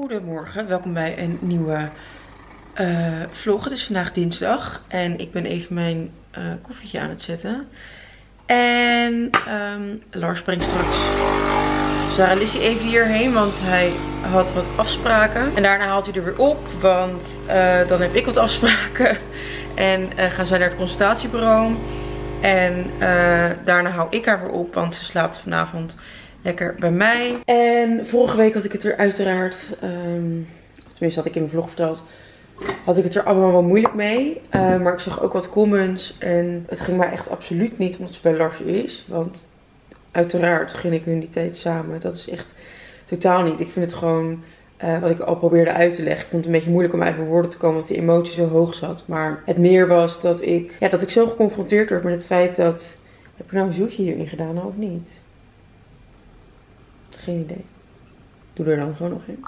Goedemorgen, welkom bij een nieuwe vlog. Het is vandaag dinsdag en ik ben even mijn koffietje aan het zetten. En Lars brengt straks Sarah en Lizzie even hierheen, want hij had wat afspraken. En daarna haalt hij er weer op, want dan heb ik wat afspraken. En gaan zij naar het consultatiebureau. En daarna hou ik haar weer op, want ze slaapt vanavond lekker bij mij. En vorige week had ik het er uiteraard, of tenminste had ik in mijn vlog verteld, had ik het er allemaal wel moeilijk mee. Maar ik zag ook wat comments en het ging mij echt absoluut niet omdat het bij Lars is. Want uiteraard gun ik hun die tijd samen. Dat is echt totaal niet. Ik vind het gewoon, wat ik al probeerde uit te leggen. Ik vond het een beetje moeilijk om uit mijn woorden te komen, omdat de emotie zo hoog zat. Maar het meer was dat ik, ja, dat ik zo geconfronteerd werd met het feit dat, heb ik nou een zoetje hierin gedaan of niet? Geen idee. Doe er dan gewoon nog in.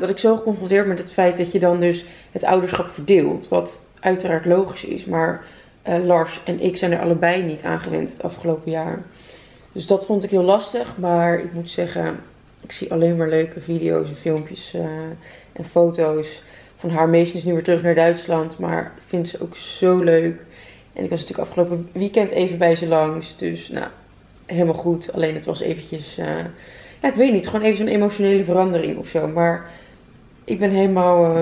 Dat ik zo geconfronteerd met het feit dat je dan dus het ouderschap verdeelt. Wat uiteraard logisch is. Maar Lars en ik zijn er allebei niet aan gewend het afgelopen jaar. Dus dat vond ik heel lastig. Maar ik moet zeggen, ik zie alleen maar leuke video's en filmpjes en foto's van haar. Meisje is nu weer terug naar Duitsland. Maar ik vind ze ook zo leuk. En ik was natuurlijk afgelopen weekend even bij ze langs. Dus nou, helemaal goed. Alleen het was eventjes, ja, ik weet niet, gewoon even zo'n emotionele verandering of zo. Maar ik ben helemaal,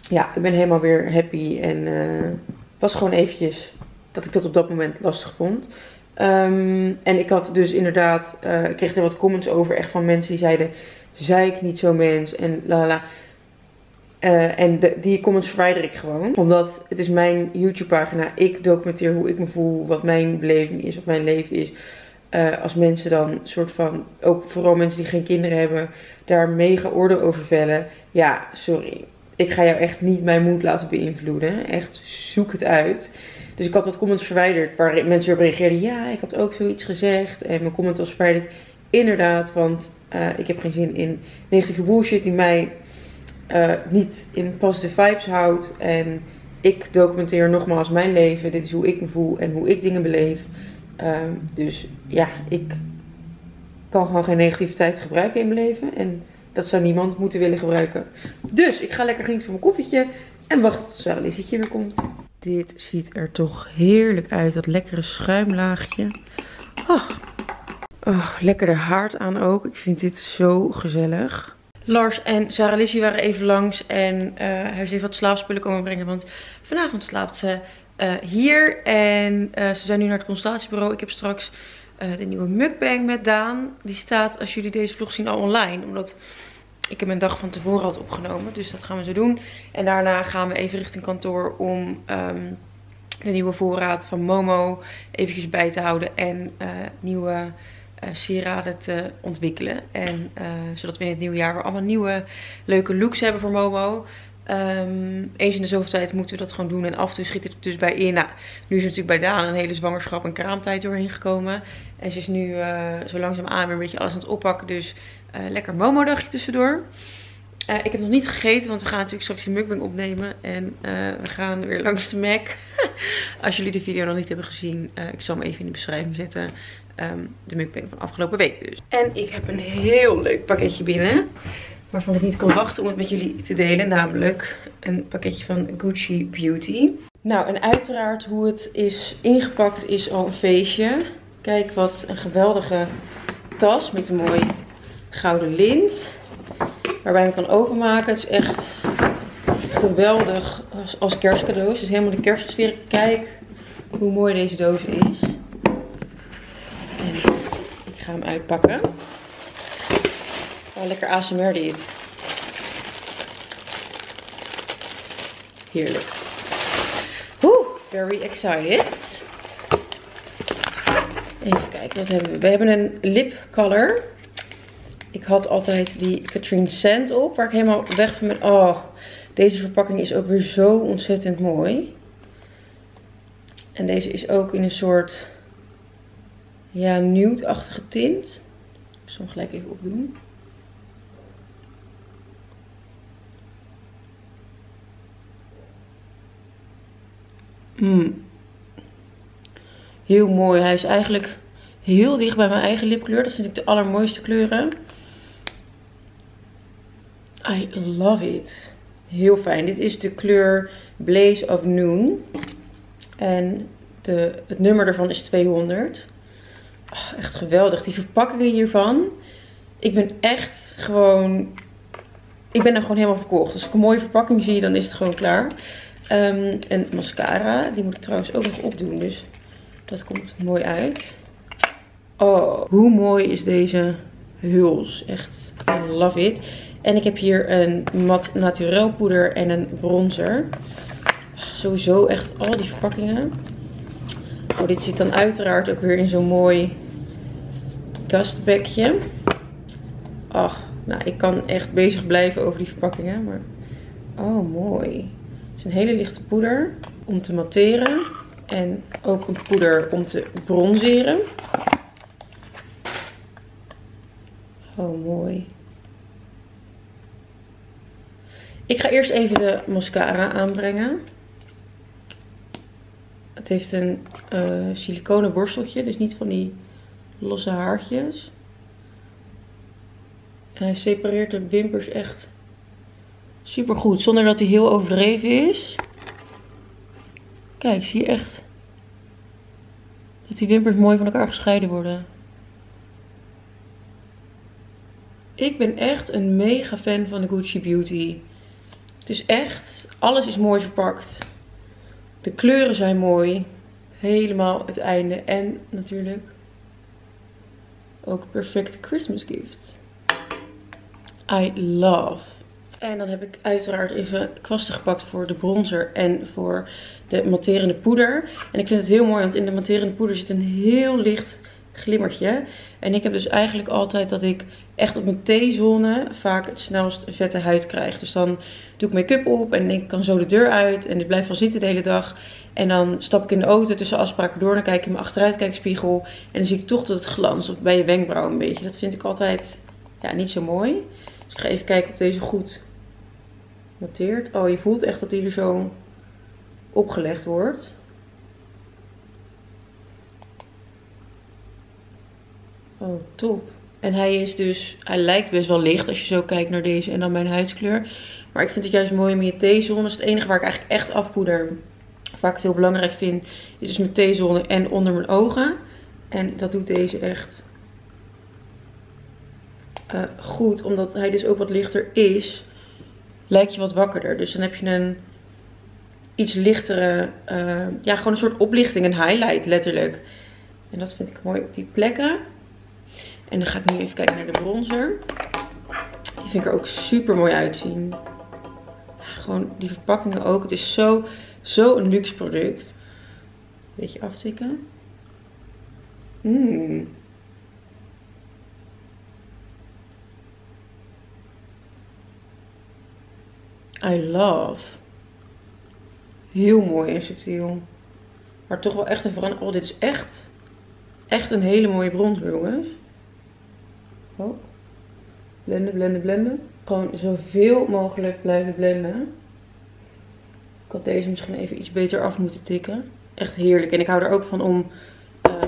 ja, ik ben helemaal weer happy. En het was gewoon eventjes dat ik dat op dat moment lastig vond. En ik had dus inderdaad, ik kreeg er wat comments over echt van mensen die zeiden, zei ik niet zo mens en lalala. En die comments verwijder ik gewoon. Omdat het is mijn YouTube pagina. Ik documenteer hoe ik me voel. Wat mijn beleving is. Wat mijn leven is. Als mensen dan soort van, ook vooral mensen die geen kinderen hebben, daar mega oordeel over vellen. Ja, sorry. Ik ga jou echt niet mijn moed laten beïnvloeden. Echt, zoek het uit. Dus ik had wat comments verwijderd. Waar mensen weer reageerden. Ja, ik had ook zoiets gezegd. En mijn comment was verwijderd. Inderdaad, want ik heb geen zin in negatieve bullshit die mij niet in positive vibes houdt. En ik documenteer nogmaals mijn leven. Dit is hoe ik me voel en hoe ik dingen beleef. Dus ja, ik kan gewoon geen negativiteit gebruiken in mijn leven. En dat zou niemand moeten willen gebruiken. Dus ik ga lekker genieten van mijn koffietje. En wacht tot Sarah Lizietje weer komt. Dit ziet er toch heerlijk uit. Dat lekkere schuimlaagje. Oh, lekker de haard aan ook. Ik vind dit zo gezellig. Lars en Sarah Lizzie waren even langs en hij is even wat slaapspullen komen brengen, want vanavond slaapt ze hier en ze zijn nu naar het consultatiebureau. Ik heb straks de nieuwe mukbang met Daan. Die staat, als jullie deze vlog zien, al online, omdat ik hem een dag van tevoren had opgenomen. Dus dat gaan we zo doen. En daarna gaan we even richting kantoor om de nieuwe voorraad van Momo eventjes bij te houden en nieuwe sieraden te ontwikkelen. En zodat we in het nieuwe jaar weer allemaal nieuwe leuke looks hebben voor Momo. Eens in de zoveel tijd moeten we dat gewoon doen. En af en toe schiet het er dus bij in. Nou, nu is er natuurlijk bij Daan een hele zwangerschap en kraamtijd doorheen gekomen. En ze is nu zo langzaamaan weer een beetje alles aan het oppakken. Dus lekker Momo dagje tussendoor. Ik heb nog niet gegeten, want we gaan natuurlijk straks die mukbang opnemen. En we gaan weer langs de MAC. Als jullie de video nog niet hebben gezien, ik zal hem even in de beschrijving zetten. De mukbang van afgelopen week dus. En ik heb een heel leuk pakketje binnen. Waarvan ik niet kon wachten om het met jullie te delen. Namelijk een pakketje van Gucci Beauty. Nou, en uiteraard hoe het is ingepakt is al een feestje. Kijk, wat een geweldige tas met een mooi gouden lint. Waarbij ik hem kan openmaken. Het is echt geweldig als kerstcadeaus. Dus helemaal de kerstsfeer. Kijk hoe mooi deze doos is. Ik ga hem uitpakken. Oh, lekker ASMR dit. Heerlijk. Oeh, very excited. Even kijken, wat hebben we? We hebben een lipcolor. Ik had altijd die Catrice Scent op, waar ik helemaal weg van ben. Oh, deze verpakking is ook weer zo ontzettend mooi. En deze is ook in een soort, ja, nude-achtige tint. Ik zal hem gelijk even opdoen. Heel mooi. Hij is eigenlijk heel dicht bij mijn eigen lipkleur. Dat vind ik de allermooiste kleuren. I love it. Heel fijn. Dit is de kleur Blaze of Noon. En het nummer ervan is 200. Oh, echt geweldig. Die verpakking hiervan. Ik ben echt gewoon... Ik ben er gewoon helemaal verkocht. Als ik een mooie verpakking zie, dan is het gewoon klaar. En mascara. Die moet ik trouwens ook nog opdoen. Dus dat komt mooi uit. Oh, hoe mooi is deze huls. Echt, I love it. En ik heb hier een mat naturel poeder en een bronzer. Sowieso echt al die verpakkingen. Oh, dit zit dan uiteraard ook weer in zo'n mooi dustbagje. Ach, nou, ik kan echt bezig blijven over die verpakkingen. Maar... Oh, mooi. Het is een hele lichte poeder om te matteren. En ook een poeder om te bronzeren. Oh, mooi. Ik ga eerst even de mascara aanbrengen. Het heeft een siliconen borsteltje, dus niet van die losse haartjes. En hij separeert de wimpers echt super goed, zonder dat hij heel overdreven is. Kijk, zie je echt dat die wimpers mooi van elkaar gescheiden worden. Ik ben echt een mega fan van de Gucci Beauty. Het is echt, alles is mooi verpakt. De kleuren zijn mooi. Helemaal het einde. En natuurlijk ook perfect Christmas gift. I love. En dan heb ik uiteraard even kwasten gepakt voor de bronzer en voor de matterende poeder. En ik vind het heel mooi, want in de matterende poeder zit een heel licht glimmertje. En ik heb dus eigenlijk altijd dat ik echt op mijn T-zone vaak het snelst vette huid krijg. Dus dan doe ik make-up op en ik kan zo de deur uit. En dit blijft wel zitten de hele dag. En dan stap ik in de auto tussen afspraken door. Dan kijk ik in mijn achteruitkijkspiegel. En dan zie ik toch dat het glans of bij je wenkbrauw een beetje. Dat vind ik altijd, ja, niet zo mooi. Dus ik ga even kijken of deze goed matteert. Oh, je voelt echt dat die er zo opgelegd wordt. Oh, top. En hij is dus, hij lijkt best wel licht als je zo kijkt naar deze en dan mijn huidskleur. Maar ik vind het juist mooi in mijn T-zone. Dat is het enige waar ik eigenlijk echt afpoeder vaak het heel belangrijk vind. Dit is mijn T-zone en onder mijn ogen. En dat doet deze echt goed. Omdat hij dus ook wat lichter is, lijkt je wat wakkerder. Dus dan heb je een iets lichtere, ja, gewoon een soort oplichting, een highlight letterlijk. En dat vind ik mooi op die plekken. En dan ga ik nu even kijken naar de bronzer. Die vind ik er ook super mooi uitzien. Ja, gewoon die verpakkingen ook. Het is zo een luxe product. Beetje aftikken. I love. Heel mooi en subtiel. Maar toch wel echt een verandering. Oh, dit is echt een hele mooie bronzer, jongens. Oh. Blenden, blenden, blenden. Gewoon zoveel mogelijk blijven blenden. Ik had deze misschien even iets beter af moeten tikken. Echt heerlijk. En ik hou er ook van om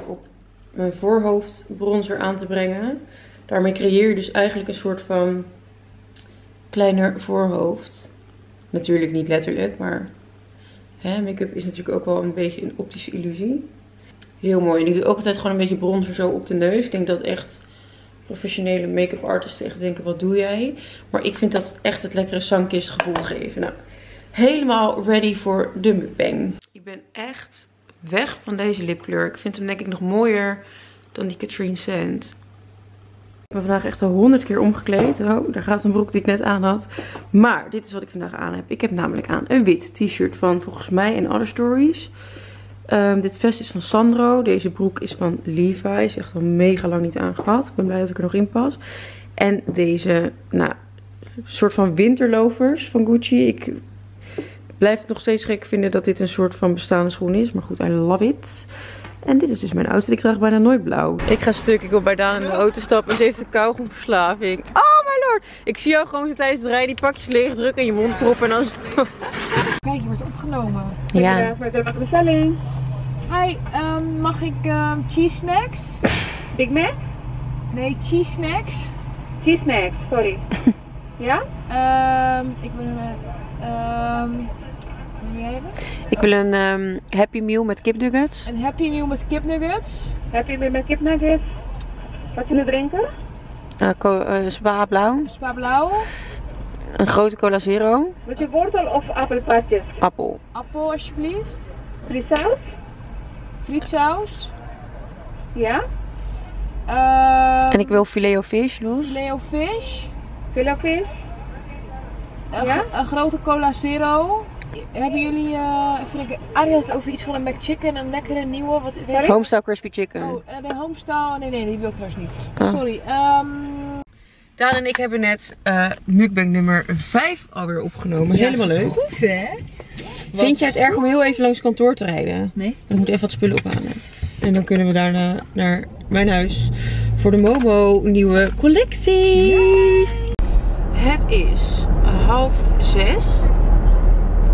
op mijn voorhoofd bronzer aan te brengen. Daarmee creëer je dus eigenlijk een soort van kleiner voorhoofd. Natuurlijk niet letterlijk, maar make-up is natuurlijk ook wel een beetje een optische illusie. Heel mooi. En ik doe ook altijd gewoon een beetje bronzer zo op de neus. Ik denk dat echt professionele make-up artists echt denken, wat doe jij? Maar ik vind dat echt het lekkere zangkistgevoel geven. Nou, helemaal ready voor de mukbang. Ik ben echt weg van deze lipkleur. Ik vind hem denk ik nog mooier dan die Catrice Sand. Ik ben vandaag echt al 100 keer omgekleed. Oh, daar gaat een broek die ik net aan had. Maar dit is wat ik vandaag aan heb. Ik heb namelijk aan een wit t-shirt van volgens mij in Other Stories. Dit vest is van Sandro. Deze broek is van Levi's. Echt al mega lang niet aangehad. Ik ben blij dat ik er nog in pas. En deze, nou, soort van winterlovers van Gucci. Ik blijf het nog steeds gek vinden dat dit een soort van bestaande schoen is. Maar goed, I love it. En dit is dus mijn outfit. Ik draag bijna nooit blauw. Ik ga stuk. Ik wil bij Daan in mijn auto stappen. Ze heeft een kauwgomverslaving. Oh my lord. Ik zie jou gewoon tijdens het rijden die pakjes leeg drukken in je mond proppen. En dan... Kijk, je wordt opgenomen. Ja. Met de bestelling. Hi, mag ik cheese snacks? Big Mac? Nee, cheese snacks. Cheese snacks, sorry. Ja? Ik wil een Happy Meal met kipnuggets. Een Happy Meal met kipnuggets. Happy Meal met kipnuggets. Wat jullie drinken? Spa blauw. Spa blauw. Een grote cola zero. Met je wortel of appelpaardjes? Appel. Appel alsjeblieft. Frietsaus? Frietsaus. Ja. En ik wil filet of vis, Loes. Filet of vis. Filet of vis. Ja? Een grote cola zero. Hebben jullie, Arie had het over iets van een McChicken, een lekkere nieuwe, wat weet je? Homestyle crispy chicken. Oh, de homestyle, nee die wil ik trouwens niet. Oh. Sorry. Daan en ik hebben net mukbang nummer 5 alweer opgenomen. Ja, helemaal leuk. Goed hè? Wat? Vind jij het erg om heel even langs het kantoor te rijden? Nee. Ik moet even wat spullen ophalen. En dan kunnen we daarna naar mijn huis voor de Momo nieuwe collectie. Yay. Het is 5:30.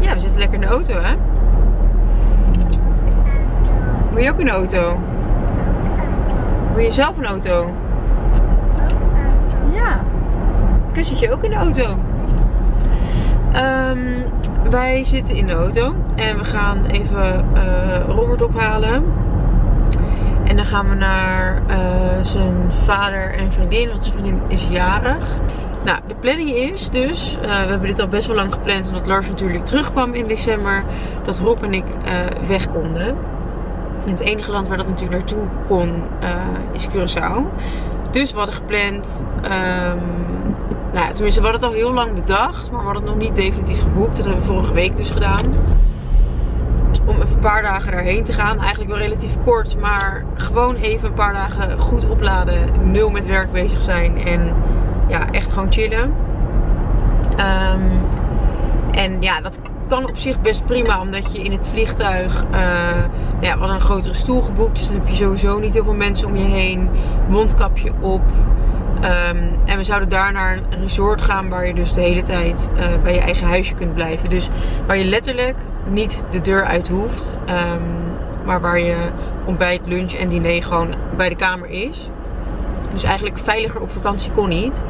Ja, we zitten lekker in de auto, hè? Wil je ook een auto? Wil je zelf een auto? Ja. Kussentje ook in de auto. Wij zitten in de auto en we gaan even Robert ophalen. En dan gaan we naar zijn vader en vriendin, want zijn vriendin is jarig. Nou, de planning is dus, we hebben dit al best wel lang gepland omdat Lars natuurlijk terugkwam in december, dat Rob en ik weg konden. En het enige land waar dat natuurlijk naartoe kon is Curaçao. Dus we hadden gepland, nou ja, tenminste we hadden het al heel lang bedacht, maar we hadden het nog niet definitief geboekt. Dat hebben we vorige week dus gedaan. Om even een paar dagen daarheen te gaan. Eigenlijk wel relatief kort, maar gewoon even een paar dagen goed opladen. Nul met werk bezig zijn en ja, echt gewoon chillen. En ja, dat kan op zich best prima, omdat je in het vliegtuig, nou ja, we hadden een grotere stoel geboekt. Dus dan heb je sowieso niet heel veel mensen om je heen. Mondkapje op. En we zouden daar naar een resort gaan waar je dus de hele tijd bij je eigen huisje kunt blijven. Dus waar je letterlijk niet de deur uit hoeft. Maar waar je ontbijt, lunch en diner gewoon bij de kamer is. Dus eigenlijk veiliger op vakantie kon niet.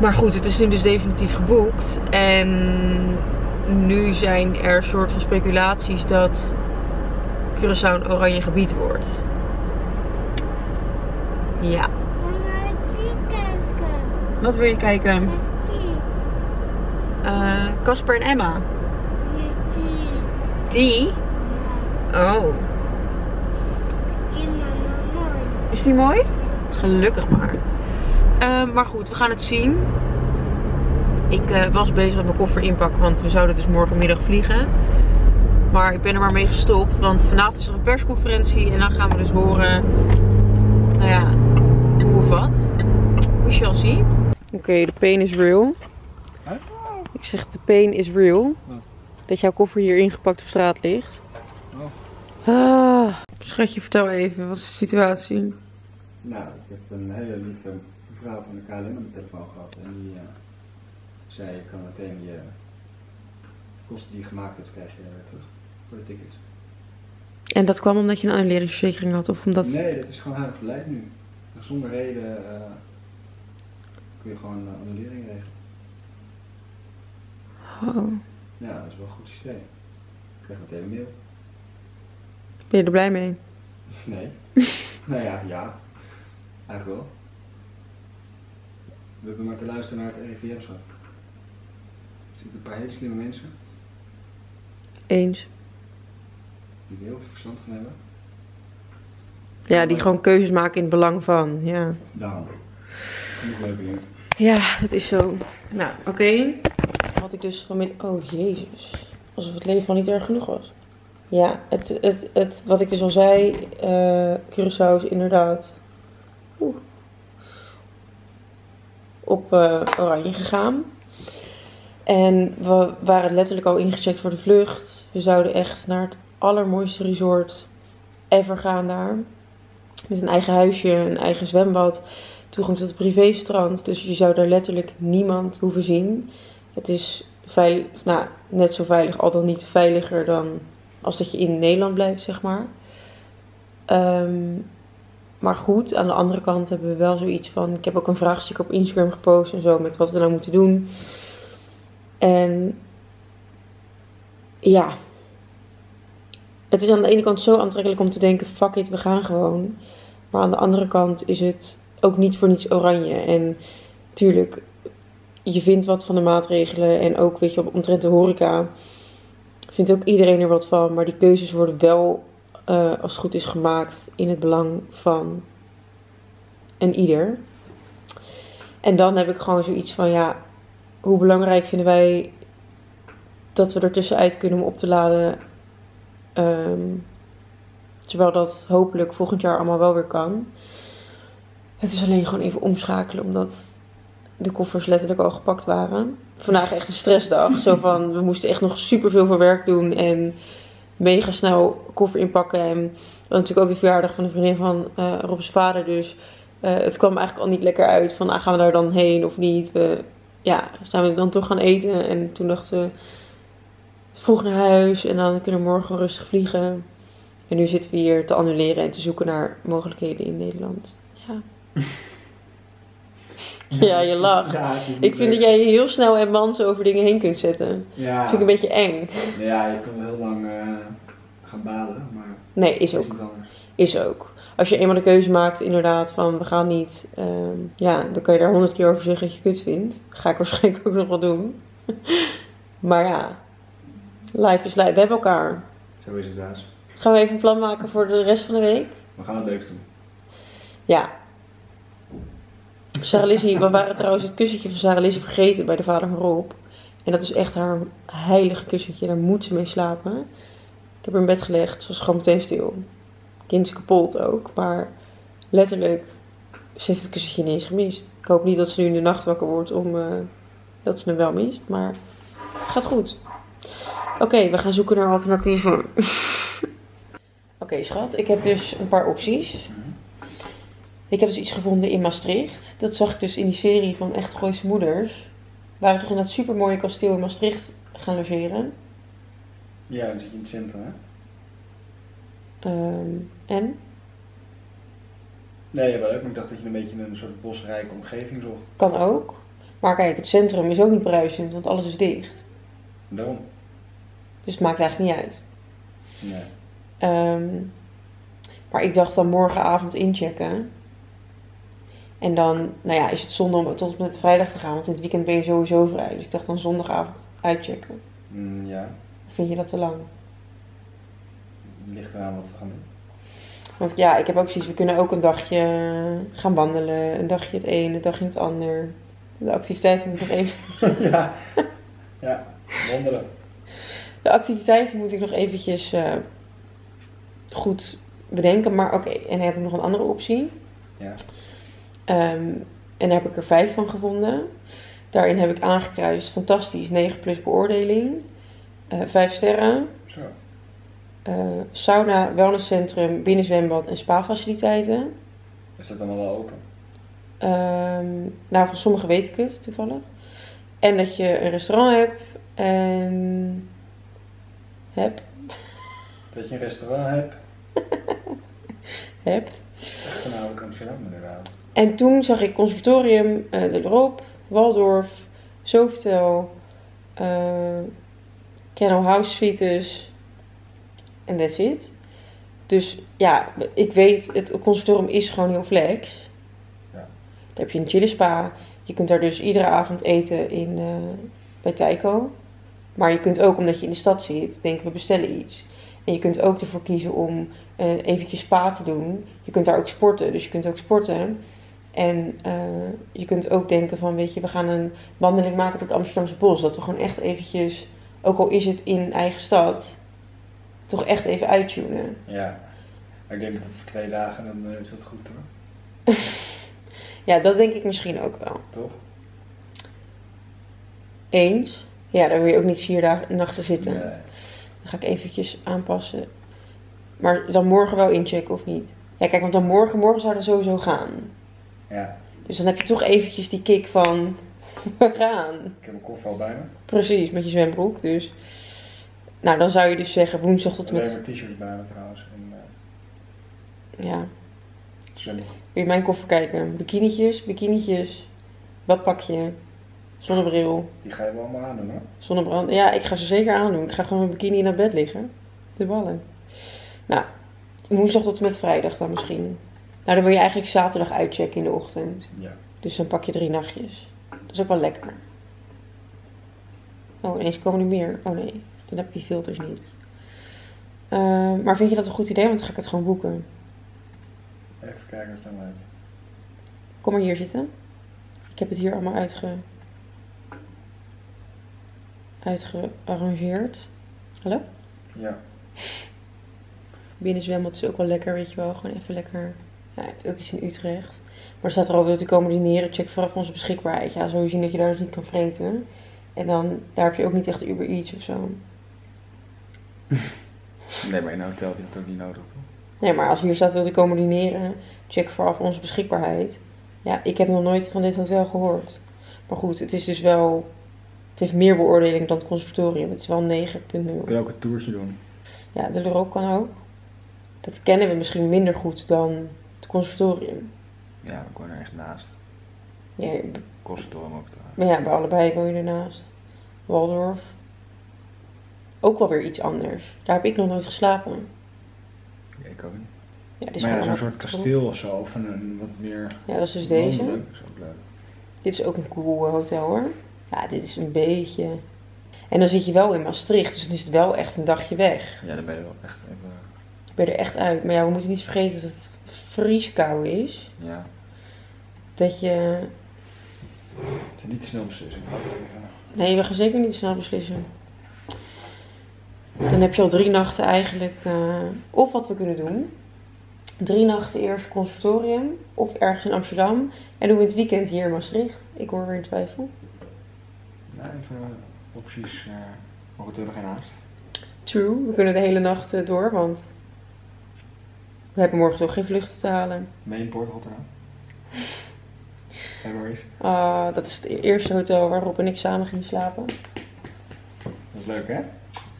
Maar goed, het is nu dus definitief geboekt. En nu zijn er soort van speculaties dat Curaçao een oranje gebied wordt. Ja. Wat wil je kijken? Casper en Emma. Die? Oh. Is die mooi? Gelukkig maar. Maar goed, we gaan het zien. Ik was bezig met mijn koffer inpakken, want we zouden dus morgenmiddag vliegen. Maar ik ben er maar mee gestopt, want vanavond is er een persconferentie en dan gaan we dus horen, nou ja, hoe of wat. We shall see. Oké, de pain is real. Huh? Ik zeg, de pain is real. Wat? Dat jouw koffer hier ingepakt op straat ligt. Oh. Ah. Schatje, vertel even, wat is de situatie? Nou, ik heb een hele lieve vrouw van de KLM aan de telefoon gehad. En die zei, ik kan meteen die kosten die je gemaakt hebt, krijg je weer terug voor de tickets. En dat kwam omdat je een annuleringsverzekering had? Of omdat... Nee, dat is gewoon haar beleid nu. Dus zonder reden kun je gewoon een annulering regelen. Oh. Ja, dat is wel een goed systeem. Ik krijg meteen een mail. Ben je er blij mee? Nee. Nou ja, ja. Eigenlijk wel. We hebben maar te luisteren naar het RIVM, schat. Er zitten een paar hele slimme mensen. Eens. Die er heel veel verstand van hebben. Ja, die gewoon keuzes maken in het belang van, ja. Daarom. Genoeg leuke dingen. Ja, dat is zo. Nou, oké. Wat ik dus vanmiddag... Oh, jezus. Alsof het leven al niet erg genoeg was. Ja, wat ik dus al zei, Curaçao is inderdaad op oranje gegaan. En we waren letterlijk al ingecheckt voor de vlucht. We zouden echt naar het allermooiste resort ever gaan daar. Met een eigen huisje, een eigen zwembad, toegang tot het privéstrand. Dus je zou daar letterlijk niemand hoeven zien. Het is veilig, nou, net zo veilig, al dan niet veiliger dan... als dat je in Nederland blijft, zeg maar. Maar goed, aan de andere kant hebben we wel zoiets van... Ik heb ook een vraagstuk op Instagram gepost en zo met wat we nou moeten doen. En ja, het is aan de ene kant zo aantrekkelijk om te denken, fuck it, we gaan gewoon. Maar aan de andere kant is het ook niet voor niets oranje. En tuurlijk, je vindt wat van de maatregelen en ook, weet je, omtrent de horeca vindt ook iedereen er wat van. Maar die keuzes worden wel, als het goed is, gemaakt in het belang van een ieder. En dan heb ik gewoon zoiets van, ja, hoe belangrijk vinden wij dat we er tussenuit kunnen om op te laden. Terwijl dat hopelijk volgend jaar allemaal wel weer kan. Het is alleen gewoon even omschakelen, omdat de koffers letterlijk al gepakt waren. Vandaag echt een stressdag. Zo van, we moesten echt nog superveel voor werk doen en mega snel koffer inpakken. En dat was natuurlijk ook de verjaardag van de vriendin van Rob's vader. Dus het kwam eigenlijk al niet lekker uit van, gaan we daar dan heen of niet? Ja, zijn we dan toch gaan eten? En toen dachten we, vroeg naar huis en dan kunnen we morgen rustig vliegen. En nu zitten we hier te annuleren en te zoeken naar mogelijkheden in Nederland. Ja. Ja, je lacht. Ja, ik vind dat jij je heel snel en mans over dingen heen kunt zetten. Ja. Dat vind ik een beetje eng. Ja, je kan heel lang gaan balen, maar... Nee, is ook. Als je eenmaal de keuze maakt, inderdaad, van we gaan niet... ja, dan kan je daar 100 keer over zeggen dat je kut vindt. Dat ga ik waarschijnlijk ook nog wel doen. Maar ja, life is life. We hebben elkaar. Zo is het, Daas. Gaan we even een plan maken voor de rest van de week? We gaan het leuk doen. Ja. Sarah Lizzie, we waren trouwens het kussentje van Sarah Lizzie vergeten bij de vader van Rob. En dat is echt haar heilige kussentje. Daar moet ze mee slapen. Ik heb haar in bed gelegd. Ze was gewoon meteen stil. Kind is kapot ook. Maar letterlijk, ze heeft het kussentje niet eens gemist. Ik hoop niet dat ze nu in de nacht wakker wordt om dat ze hem wel mist. Maar het gaat goed. Oké, we gaan zoeken naar alternatieven. Oké, schat, ik heb dus een paar opties. Ik heb dus iets gevonden in Maastricht. Dat zag ik dus in die serie van Echt Gooise Moeders. We waren toch in dat supermooie kasteel in Maastricht gaan logeren. Ja, dan zit je in het centrum, hè? En? Nee, wel ook. Ik dacht dat je een beetje in een soort bosrijke omgeving zocht. Kan ook. Maar kijk, het centrum is ook niet bruisend, want alles is dicht. Daarom. Dus het maakt eigenlijk niet uit. Nee. Maar ik dacht dan morgenavond inchecken. En dan, nou ja, is het zonde om tot met vrijdag te gaan. Want in het weekend ben je sowieso vrij. Dus ik dacht dan zondagavond uitchecken. Ja. Vind je dat te lang? Ligt eraan wat we gaan doen. Want ja, ik heb ook zoiets. We kunnen ook een dagje gaan wandelen. Een dagje het een, een dagje het ander. De activiteiten moet ik nog even... Ja, wandelen. De activiteiten moet ik nog eventjes goed bedenken. Maar oké, en dan heb ik nog een andere optie. Ja. En daar heb ik er 5 van gevonden. Daarin heb ik aangekruist, fantastisch, 9+ beoordeling. 5 sterren. Zo. Sauna, wellnesscentrum, binnenzwembad en spa-faciliteiten. Is dat allemaal wel open? Nou, van sommigen weet ik het toevallig. En dat je een restaurant hebt en... Dat je een restaurant hebt. Hebt. Vanavond Amsterdam inderdaad. En toen zag ik Conservatorium, erop, Waldorf, Sofitel, Canal House Suites en that's it. Dus ja, ik weet, het Conservatorium is gewoon heel flex. Ja. Daar heb je een chille spa. Je kunt daar dus iedere avond eten in, bij Tyco. Maar je kunt ook, omdat je in de stad zit, denken we bestellen iets. En je kunt ook ervoor kiezen om eventjes spa te doen. Je kunt daar ook sporten, dus je kunt ook sporten. En je kunt ook denken van, weet je, we gaan een wandeling maken door het Amsterdamse Bos. Dat we gewoon echt eventjes, ook al is het in eigen stad, toch echt even uittunen. Ja, maar ik denk dat voor 2 dagen dan is dat goed hoor. Ja, dat denk ik misschien ook wel. Toch? Eens. Ja, daar wil je ook niet 4 dagen en nachten zitten. Nee. Dan ga ik eventjes aanpassen. Maar dan morgen wel inchecken of niet? Ja, kijk, want dan morgen zou dat sowieso gaan. Ja. Dus dan heb je toch eventjes die kick van, we gaan. Ik heb mijn koffer al bij me. Precies, met je zwembroek. Dus, nou, dan zou je dus zeggen woensdag tot met... Ik heb mijn t-shirt bij me trouwens. En, ja. Gezellig. Wil je mijn koffer kijken? Bikinietjes, bikinietjes. Badpakje. Zonnebril. Die ga je wel maar aandoen, hè? Zonnebrand. Ja, ik ga ze zeker aandoen. Ik ga gewoon mijn bikini naar bed liggen. De ballen. Nou, woensdag tot en met vrijdag dan misschien. Nou, dan wil je eigenlijk zaterdag uitchecken in de ochtend. Ja. Dus dan pak je 3 nachtjes. Dat is ook wel lekker. Oh, ineens komen er meer. Oh nee, dan heb ik die filters niet. Maar vind je dat een goed idee? Want dan ga ik het gewoon boeken. Even kijken of het dan uit. Kom maar hier zitten. Ik heb het hier allemaal uitgearrangeerd. Hallo? Ja. Binnen zwembad is ook wel lekker, weet je wel. Gewoon even lekker. Ja, je hebt ook iets in Utrecht. Maar staat er ook dat te komen dineren. Check vooraf onze beschikbaarheid. Ja, zo zien dat je daar dus niet kan vreten. En dan, daar heb je ook niet echt Uber Eats of zo. Nee, maar in een hotel heb je dat ook niet nodig, toch? Nee, maar als hier staat dat te komen dineren. Check vooraf onze beschikbaarheid. Ja, ik heb nog nooit van dit hotel gehoord. Maar goed, het is dus wel... Het heeft meer beoordeling dan het Conservatorium. Het is wel 9.0. We kunnen ook een toertje doen. Ja, de Lero kan ook. Dat kennen we misschien minder goed dan het Conservatorium. Ja, we wonen er echt naast. Ja, het Conservatorium ook trouwens. Maar ja, bij allebei woon je ernaast. Waldorf. Ook wel weer iets anders. Daar heb ik nog nooit geslapen. Ja, ik ook niet. Ja, dit is maar ja, zo'n soort kasteel of zo. Of een wat meer... Ja, dat is dus deze. Dat is ook leuk. Dit is ook een cool hotel hoor. Ja, dit is een beetje... En dan zit je wel in Maastricht, dus dan is het wel echt een dagje weg. Ja, dan ben je wel echt even... Ben je er echt uit. Maar ja, we moeten niet vergeten dat het vrieskou is. Ja. Dat je... Het is niet snel beslissen. Nee, we gaan zeker niet snel beslissen. Dan heb je al 3 nachten eigenlijk... of wat we kunnen doen. 3 nachten eerst Conservatorium. Of ergens in Amsterdam. En doen we het weekend hier in Maastricht. Ik hoor weer in twijfel. Nou, even opties. Ook het geen haast. True, we kunnen de hele nacht door, want we hebben morgen toch geen vluchten te halen. Mainport, Rotterdam. Anyways. Dat is het eerste hotel waar Rob en ik samen gingen slapen. Dat is leuk, hè?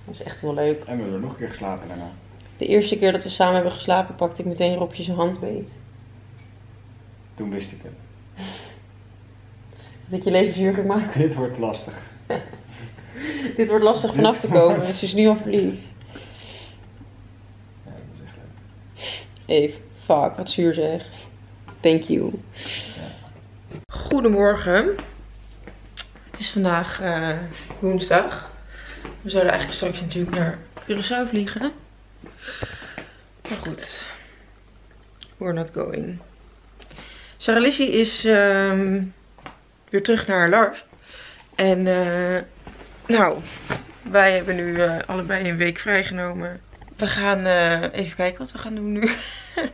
Dat is echt heel leuk. En we hebben er nog een keer geslapen daarna. De eerste keer dat we samen hebben geslapen, pakte ik meteen Robje zijn handbeet. Toen wist ik het. Dat ik je leven zuur gemaakt. Dit wordt lastig. Dit wordt lastig vanaf te komen, dus is nu al verliefd. Ja, dat is echt leuk. Eve, fuck, wat zuur zeg. Thank you. Ja. Goedemorgen. Het is vandaag woensdag. We zouden eigenlijk straks natuurlijk naar Curaçao vliegen. Maar goed. We're not going. Sarah Lizzie is weer terug naar Lars. En... Nou, wij hebben nu allebei een week vrijgenomen. We gaan even kijken wat we gaan doen nu. We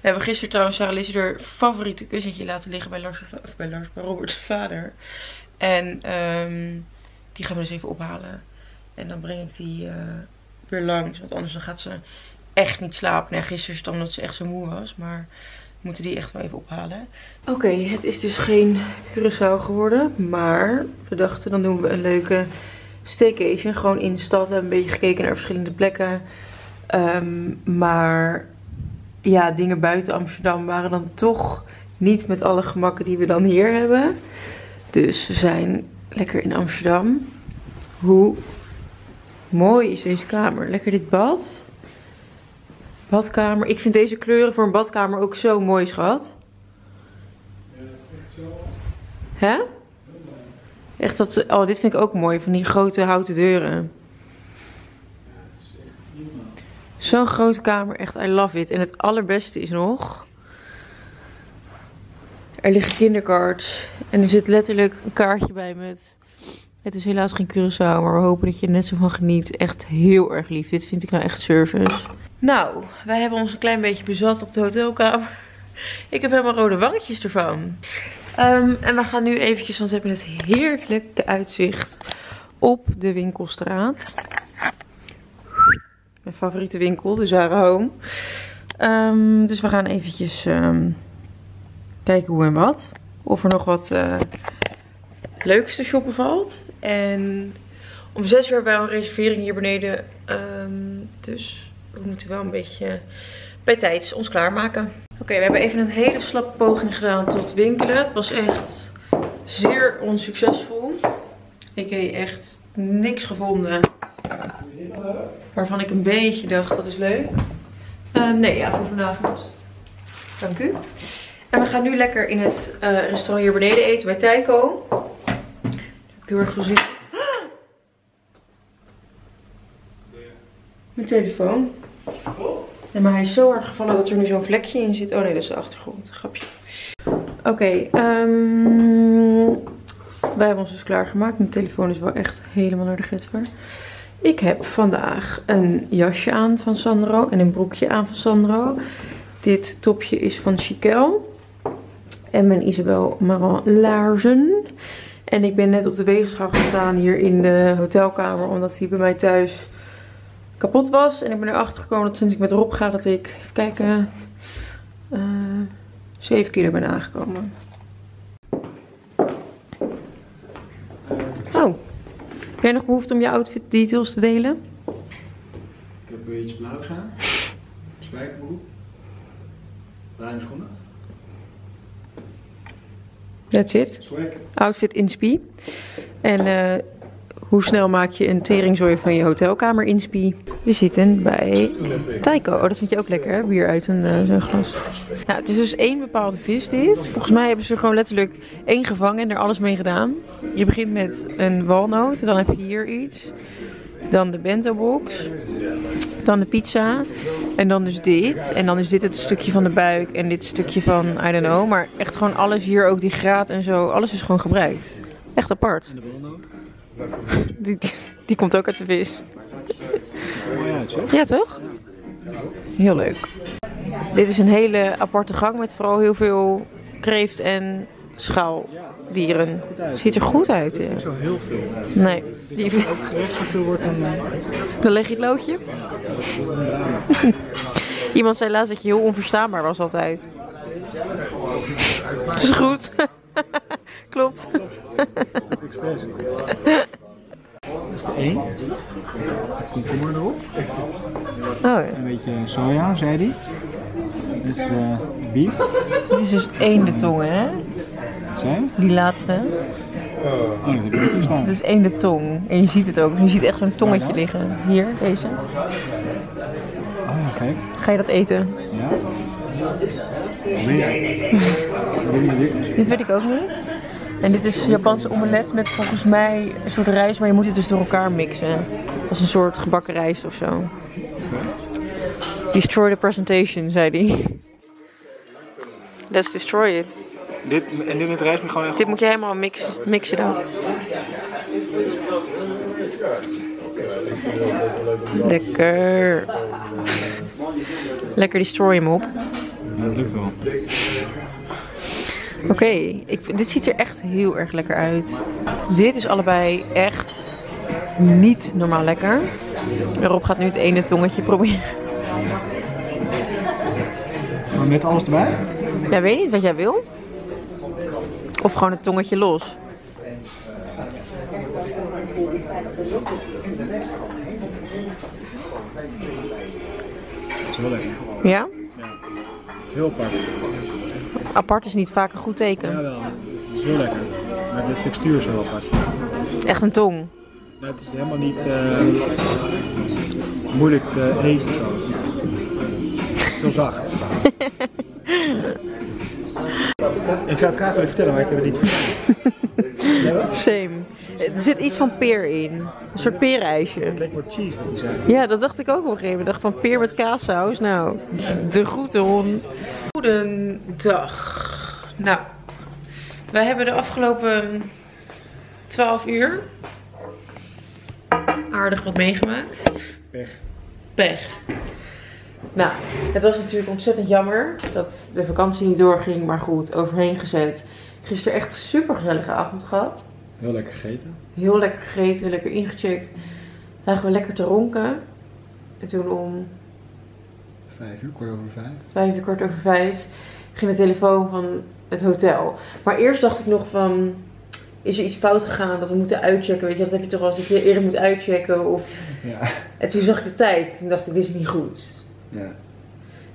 hebben gisteren trouwens Sarah Lizzie haar favoriete kussentje laten liggen bij Lars, of bij Robert's vader. En die gaan we dus even ophalen. En dan breng ik die weer langs, want anders dan gaat ze echt niet slapen. Nee, gisteren is het omdat ze echt zo moe was, maar we moeten die echt wel even ophalen. Oké, het is dus geen Curaçao geworden, maar we dachten dan doen we een leuke... staycation, gewoon in de stad. We hebben een beetje gekeken naar verschillende plekken. Maar ja, dingen buiten Amsterdam waren dan toch niet met alle gemakken die we dan hier hebben. Dus we zijn lekker in Amsterdam. Hoe mooi is deze kamer. Lekker dit bad. Badkamer. Ik vind deze kleuren voor een badkamer ook zo mooi, schat. Ja, dat is echt zo. Hè? Echt dat, oh, dit vind ik ook mooi, van die grote houten deuren. Zo'n grote kamer, echt, I love it. En het allerbeste is nog, er liggen kinderkaarts. En er zit letterlijk een kaartje bij met, het is helaas geen Curaçao, maar we hopen dat je er net zo van geniet. Echt heel erg lief, dit vind ik nou echt service. Nou, wij hebben ons een klein beetje bezat op de hotelkamer. Ik heb helemaal rode wangetjes ervan. En we gaan nu eventjes, want we hebben het heerlijke uitzicht op de winkelstraat. Mijn favoriete winkel, de Zara Home. Dus we gaan eventjes kijken hoe en wat. Of er nog wat leuks te shoppen valt. En om 6 uur hebben wij een reservering hier beneden. Dus we moeten wel een beetje bij tijds ons klaarmaken. Oké, we hebben even een hele slappe poging gedaan tot winkelen. Het was echt zeer onsuccesvol. Ik heb echt niks gevonden waarvan ik een beetje dacht, dat is leuk. Nee, ja, voor vanavond. Dank u. En we gaan nu lekker in het restaurant hier beneden eten bij Tyco. Dat heb ik heel erg veel zin. Mijn telefoon. Nee, maar hij is zo hard gevallen dat er nu zo'n vlekje in zit. Oh nee, dat is de achtergrond. Grapje. Oké, wij hebben ons dus klaargemaakt. Mijn telefoon is wel echt helemaal naar de getver. Ik heb vandaag een jasje aan van Sandro en een broekje aan van Sandro. Dit topje is van Chiquelle. En mijn Isabel Marant laarzen. En ik ben net op de weegschaal gaan staan hier in de hotelkamer. Omdat hij bij mij thuis kapot was. En ik ben erachter gekomen dat sinds ik met Rob ga dat ik, even kijken, 7 kilo ben aangekomen. Oh, heb jij nog behoefte om je outfit details te delen? Ik heb weer iets blauws aan. Spijkerbroek. Bruine schoenen. That's it. Swag. Outfit inspi. En hoe snel maak je een teringzooi van je hotelkamer inspi? We zitten bij Tyco. Oh, dat vind je ook lekker, hè? Bier uit een glas. Nou, het is dus één bepaalde vis dit. Volgens mij hebben ze er gewoon letterlijk één gevangen en er alles mee gedaan. Je begint met een walnoot, dan heb je hier iets. Dan de bento box. Dan de pizza. En dan dus dit. En dan is dit het stukje van de buik en dit stukje van, I don't know. Maar echt gewoon alles hier, ook die graat en zo. Alles is gewoon gebruikt. Echt apart. En de walnoot? Die komt ook uit de vis. Ja, toch? Heel leuk. Dit is een hele aparte gang met vooral heel veel kreeft en schaaldieren. Ziet er goed uit, ja. Niet zo heel veel. Nee. Die ook gerecht zoveel wordt dan. Dan leg je het loodje. Iemand zei laatst dat je heel onverstaanbaar was altijd. Dat is goed. Klopt. Dat is expres. Dat is de eend. Komkommer erop. Oh, ja. Een beetje soja, zei hij. Dit is bief. Dit is dus eendentong, hè? Zijn? Die laatste. Oh, dat heb ik niet verstaan. Dit is eendentong. En je ziet het ook. Je ziet echt zo'n tongetje liggen. Hier, deze. Oh ja, kijk. Ga je dat eten? Ja. Dit weet ik ook niet. En dit is Japanse omelet met volgens mij een soort rijst, maar je moet het dus door elkaar mixen. Als een soort gebakken rijst of zo. Destroy the presentation, zei hij. Let's destroy it. Dit en dit met rijst moet gewoon echt. Dit moet je helemaal mixen dan. Lekker. Lekker destroy hem op. Dat lukt wel. Oké, dit ziet er echt heel erg lekker uit. Dit is allebei echt niet normaal lekker. Rob gaat nu het ene tongetje proberen. Maar met alles erbij? Ja, weet niet wat jij wil. Of gewoon het tongetje los. Dat is wel lekker. Ja? Heel apart. Apart is niet vaak een goed teken. Jawel, het is heel lekker. Maar de textuur is heel apart. Echt een tong? Nee, het is helemaal niet moeilijk te eten of zo. Heel zacht. Ik zou het graag willen vertellen, maar ik heb het niet verteld. Same. Er zit iets van peer in. Een soort peerijsje. Het lijkt wel cheese dat die zijn. Ja, dat dacht ik ook op een gegeven moment. Ik dacht van peer met kaassaus. Nou, de groeten, hon. Goedendag. Nou, wij hebben de afgelopen 12 uur aardig wat meegemaakt. Pech. Nou, het was natuurlijk ontzettend jammer dat de vakantie niet doorging, maar goed, overheen gezet. Gisteren echt een super gezellige avond gehad. Heel lekker gegeten. Heel lekker gegeten, lekker ingecheckt. Lagen we lekker te ronken. En toen om 5 uur, kwart over 5. 5 uur, kwart over 5 ging de telefoon van het hotel. Maar eerst dacht ik nog van, is er iets fout gegaan dat we moeten uitchecken? Weet je, dat heb je toch als je eerder moet uitchecken of... Ja. En toen zag ik de tijd en dacht ik, dit is niet goed. Ja.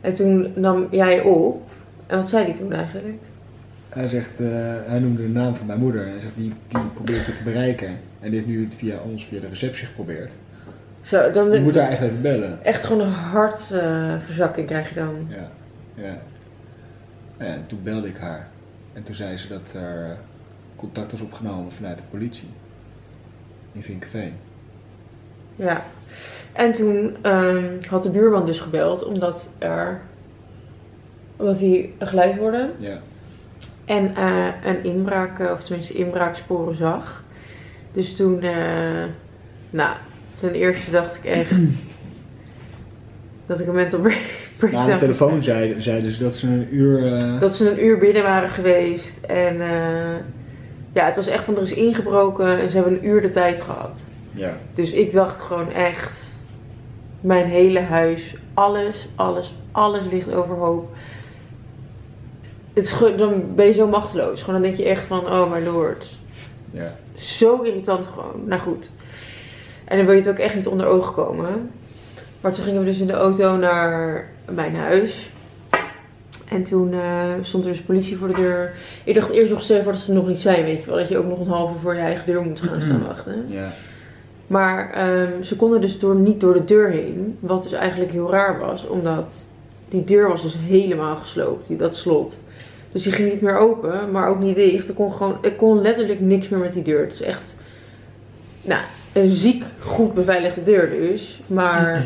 En toen nam jij op En wat zei hij toen eigenlijk? Hij zegt, hij noemde de naam van mijn moeder. Hij zegt, die probeert het te bereiken. En die heeft nu het via ons, via de receptie geprobeerd. Zo, dan je moet daar echt even bellen. Echt gewoon een hartverzakking krijg je dan. Ja, ja. En toen belde ik haar. En toen zei ze dat er contact was opgenomen vanuit de politie. In Vinkeveen. Ja. En toen had de buurman dus gebeld, omdat die gelijk worden. Ja. En een inbraak, of tenminste inbraaksporen zag. Dus toen, ten eerste dacht ik echt dat ik een mental breakdown. Maar aan de telefoon zeiden ze dat ze een uur binnen waren geweest. En het was echt van, er is ingebroken en ze hebben een uur de tijd gehad. Ja. Dus ik dacht gewoon echt, mijn hele huis, alles ligt overhoop. Dan ben je zo machteloos. Gewoon, dan denk je echt van, oh my lord. Ja. Zo irritant gewoon. Nou goed. En dan wil je het ook echt niet onder ogen komen. Maar toen gingen we dus in de auto naar mijn huis. En toen stond er dus politie voor de deur. Ik dacht eerst nog, stel voor dat ze nog niet zijn, weet je wel. Dat je ook nog een half uur voor je eigen deur moet gaan staan wachten. Ja. Maar ze konden dus niet door de deur heen. Wat dus eigenlijk heel raar was. Omdat die deur was dus helemaal gesloopt. Dat slot. Dus die ging niet meer open. Maar ook niet dicht. Ik kon letterlijk niks meer met die deur. Het is echt... Nou, een ziek goed beveiligde deur dus. Maar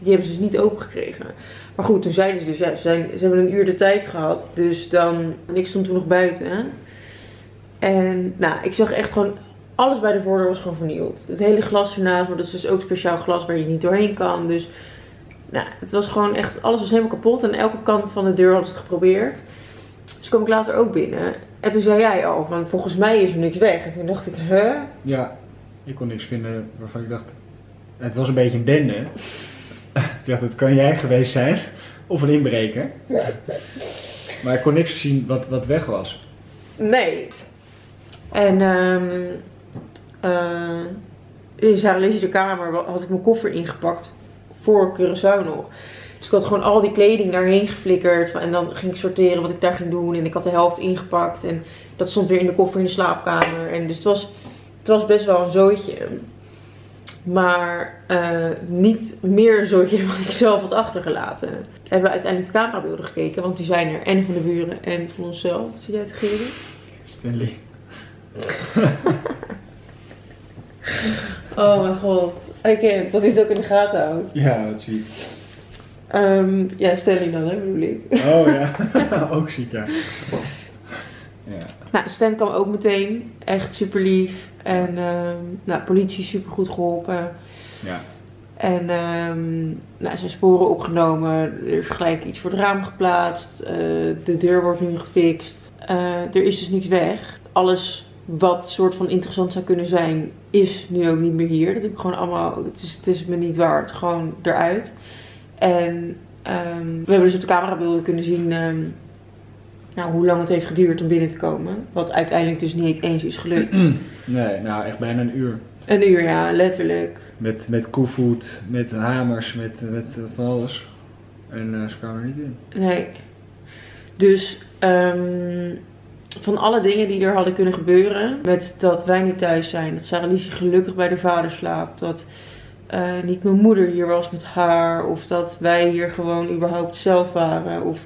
die hebben ze dus niet open gekregen. Maar goed, toen zeiden ze dus... Ja, ze hebben een uur de tijd gehad. Dus dan... En ik stond toen nog buiten. Hè? En nou, ik zag echt gewoon... Alles bij de voordeur was gewoon vernield. Het hele glas ernaast, maar dat is dus ook speciaal glas waar je niet doorheen kan. Dus nou, het was gewoon echt, alles was helemaal kapot. En elke kant van de deur hadden ze het geprobeerd. Dus kwam ik later ook binnen. En toen zei jij al, van volgens mij is er niks weg. En toen dacht ik, huh? Ja, ik kon niks vinden waarvan ik dacht, het was een beetje een bende. Ik dacht, het kan jij geweest zijn. Of een inbreker. Ja. Maar ik kon niks zien wat weg was. Nee. En... in Sarah-Lizzie de kamer had ik mijn koffer ingepakt voor Curaçao nog. Dus ik had gewoon al die kleding daarheen geflikkerd. En dan ging ik sorteren wat ik daar ging doen. En ik had de helft ingepakt. En dat stond weer in de koffer in de slaapkamer. En dus het was best wel een zootje. Maar niet meer een zootje dan wat ik zelf had achtergelaten. We hebben uiteindelijk de camerabeelden gekeken. Want die zijn er. En van de buren en van onszelf. Zie jij het, Gerrie? Stanley. Oh mijn god, dat hij het ook in de gaten houdt. Ja, wat ziek. Ja, Stanley dan, hè, bedoel ik. Oh ja, ook ziek, ja. Ja. Nou, Stan kwam ook meteen, echt super lief. En politie super goed geholpen. Ja. En zijn sporen opgenomen, er is gelijk iets voor het raam geplaatst. De deur wordt nu gefixt. Er is dus niks weg. Alles wat soort van interessant zou kunnen zijn, is nu ook niet meer hier. Dat heb ik gewoon allemaal, het is me niet waard. Gewoon eruit. En we hebben dus op de camerabeelden kunnen zien hoe lang het heeft geduurd om binnen te komen. Wat uiteindelijk dus niet eens is gelukt. Nee, nou echt bijna een uur. Een uur, ja, letterlijk. Met koevoet, met hamers, met van alles. En ze kwamen er niet in. Nee. Dus... van alle dingen die er hadden kunnen gebeuren, met dat wij niet thuis zijn, dat Sarah-Lizzie gelukkig bij haar vader slaapt, dat niet mijn moeder hier was met haar, of dat wij hier gewoon überhaupt zelf waren, of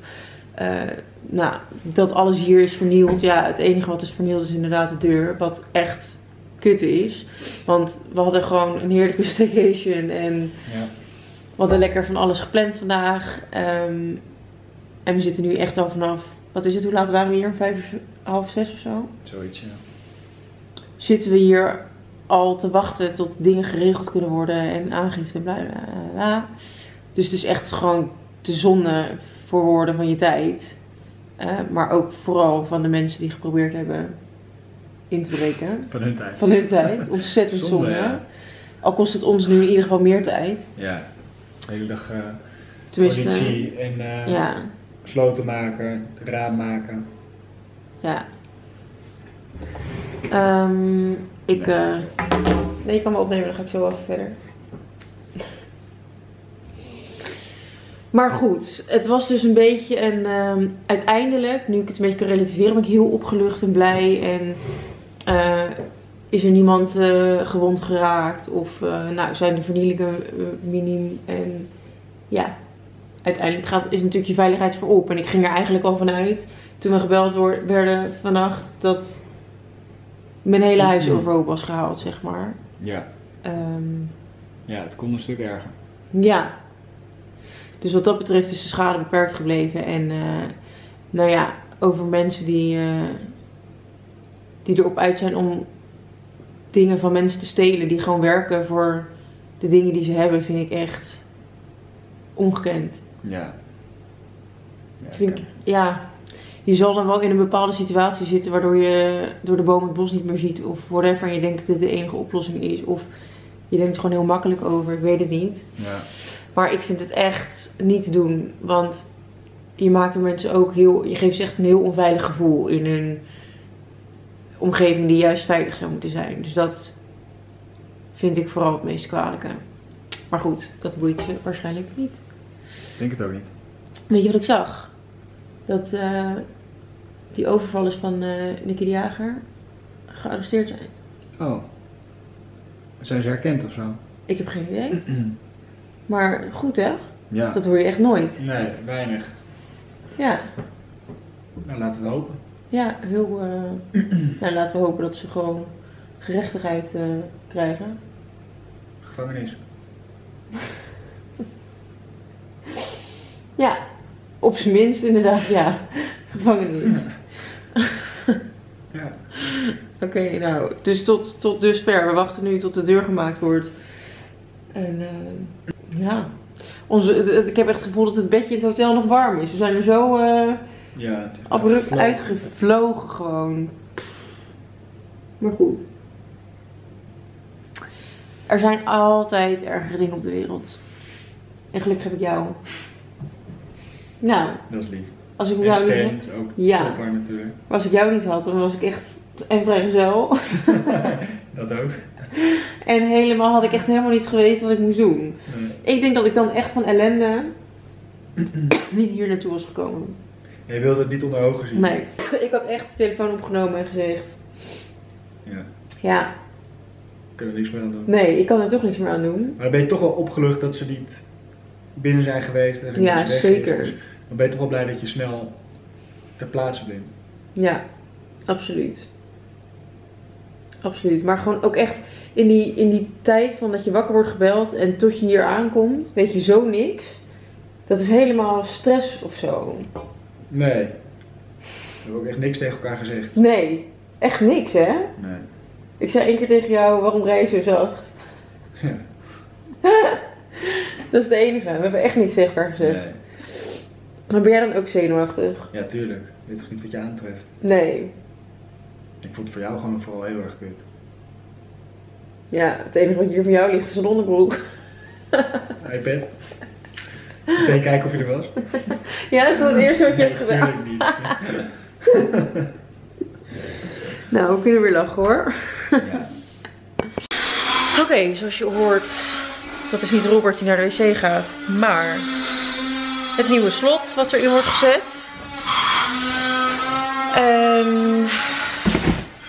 dat alles hier is vernield. Ja, het enige wat is vernield is inderdaad de deur, wat echt kut is, want we hadden gewoon een heerlijke staycation en we hadden lekker van alles gepland vandaag. En we zitten nu echt al vanaf, wat is het, hoe laat waren we hier? 5:30 of zo? Zoiets, ja. Zitten we hier al te wachten tot dingen geregeld kunnen worden en aangifte, bla bla bla. Dus het is echt gewoon de zonde voor woorden van je tijd. Maar ook vooral van de mensen die geprobeerd hebben in te breken. Van hun tijd. Van hun tijd. Ontzettend zonde. Ja. Al kost het ons nu in ieder geval meer tijd. Ja. De hele dag politie en... sloten maken, raam maken. Ja. Nee, je kan me opnemen, dan ga ik zo wel verder. Maar goed, het was dus een beetje een... uiteindelijk, nu ik het een beetje kan relativeren, ben ik heel opgelucht en blij. En is er niemand gewond geraakt. Of nou, zijn de vernielingen minim. En ja, uiteindelijk is natuurlijk je veiligheid voorop. En ik ging er eigenlijk al vanuit, toen we gebeld werden vannacht, dat mijn hele huis overhoop was gehaald, zeg maar. Ja. Ja, het kon een stuk erger. Ja. Dus wat dat betreft is de schade beperkt gebleven. En nou ja, over mensen die erop uit zijn om dingen van mensen te stelen. Die gewoon werken voor de dingen die ze hebben, vind ik echt ongekend. Ja. Ja, vind ik, ja. Je zal dan wel in een bepaalde situatie zitten waardoor je door de boom het bos niet meer ziet of whatever. En je denkt dat dit de enige oplossing is. Of je denkt er gewoon heel makkelijk over. Ik weet het niet. Ja. Maar ik vind het echt niet te doen. Want je maakt de mensen ook heel... Je geeft ze echt een heel onveilig gevoel in hun omgeving die juist veilig zou moeten zijn. Dus dat vind ik vooral het meest kwalijke. Maar goed, dat boeit ze waarschijnlijk niet. Ik denk het ook niet. Weet je wat ik zag? Dat die overvallers van Nicky de Jager gearresteerd zijn. Oh. Zijn ze herkend of zo? Ik heb geen idee. Maar goed, hè? Ja. Dat hoor je echt nooit. Nee, weinig. Ja. Nou, laten we hopen. Ja, heel... nou, laten we hopen dat ze gewoon gerechtigheid krijgen. Gevangenis. Ja. Op zijn minst inderdaad, ja. Gevangenis. Ja. Oké, nou. Dus tot dusver. We wachten nu tot de deur gemaakt wordt. En ja. Ik heb echt het gevoel dat het bedje in het hotel nog warm is. We zijn er zo ja, abrupt uitgevlogen gewoon. Maar goed. Er zijn altijd ergere dingen op de wereld. En gelukkig heb ik jou. Nou, dat is lief. Als ik jou niet had, ook ja. Natuurlijk. Maar als ik jou niet had, dan was ik echt en vrijgezel. Dat ook. En helemaal had ik echt helemaal niet geweten wat ik moest doen. Nee. Ik denk dat ik dan echt van ellende niet hier naartoe was gekomen. Je wilde het niet onder ogen zien. Nee. Ik had echt de telefoon opgenomen en gezegd. Ja. Ja. Kunnen we niks meer aan doen? Nee, ik kan er toch niks meer aan doen. Maar dan ben je toch wel opgelucht dat ze niet binnen zijn geweest en ja, zeker. Dus dan ben je toch wel blij dat je snel ter plaatse bent. Ja, absoluut. Absoluut. Maar gewoon ook echt in die tijd van dat je wakker wordt gebeld en tot je hier aankomt, weet je zo niks. Dat is helemaal stress of zo. Nee. We hebben ook echt niks tegen elkaar gezegd. Nee, echt niks, hè? Nee. Ik zei 1 keer tegen jou, waarom rij je zo zacht? Ja. Dat is de enige. We hebben echt niks tegen elkaar gezegd. Nee. Maar ben jij dan ook zenuwachtig? Ja, tuurlijk. Je weet toch niet wat je aantreft? Nee. Ik vond het voor jou gewoon vooral heel erg kut. Ja, het enige wat hier voor jou ligt is een onderbroek. iPad. Meteen kijken of je er was. Ja, is dat het eerste wat je hebt gedaan? Tuurlijk niet. Nou, we kunnen weer lachen hoor. Ja. Oké, zoals je hoort... Dat is niet Robert die naar de wc gaat, maar het nieuwe slot wat erin wordt gezet. En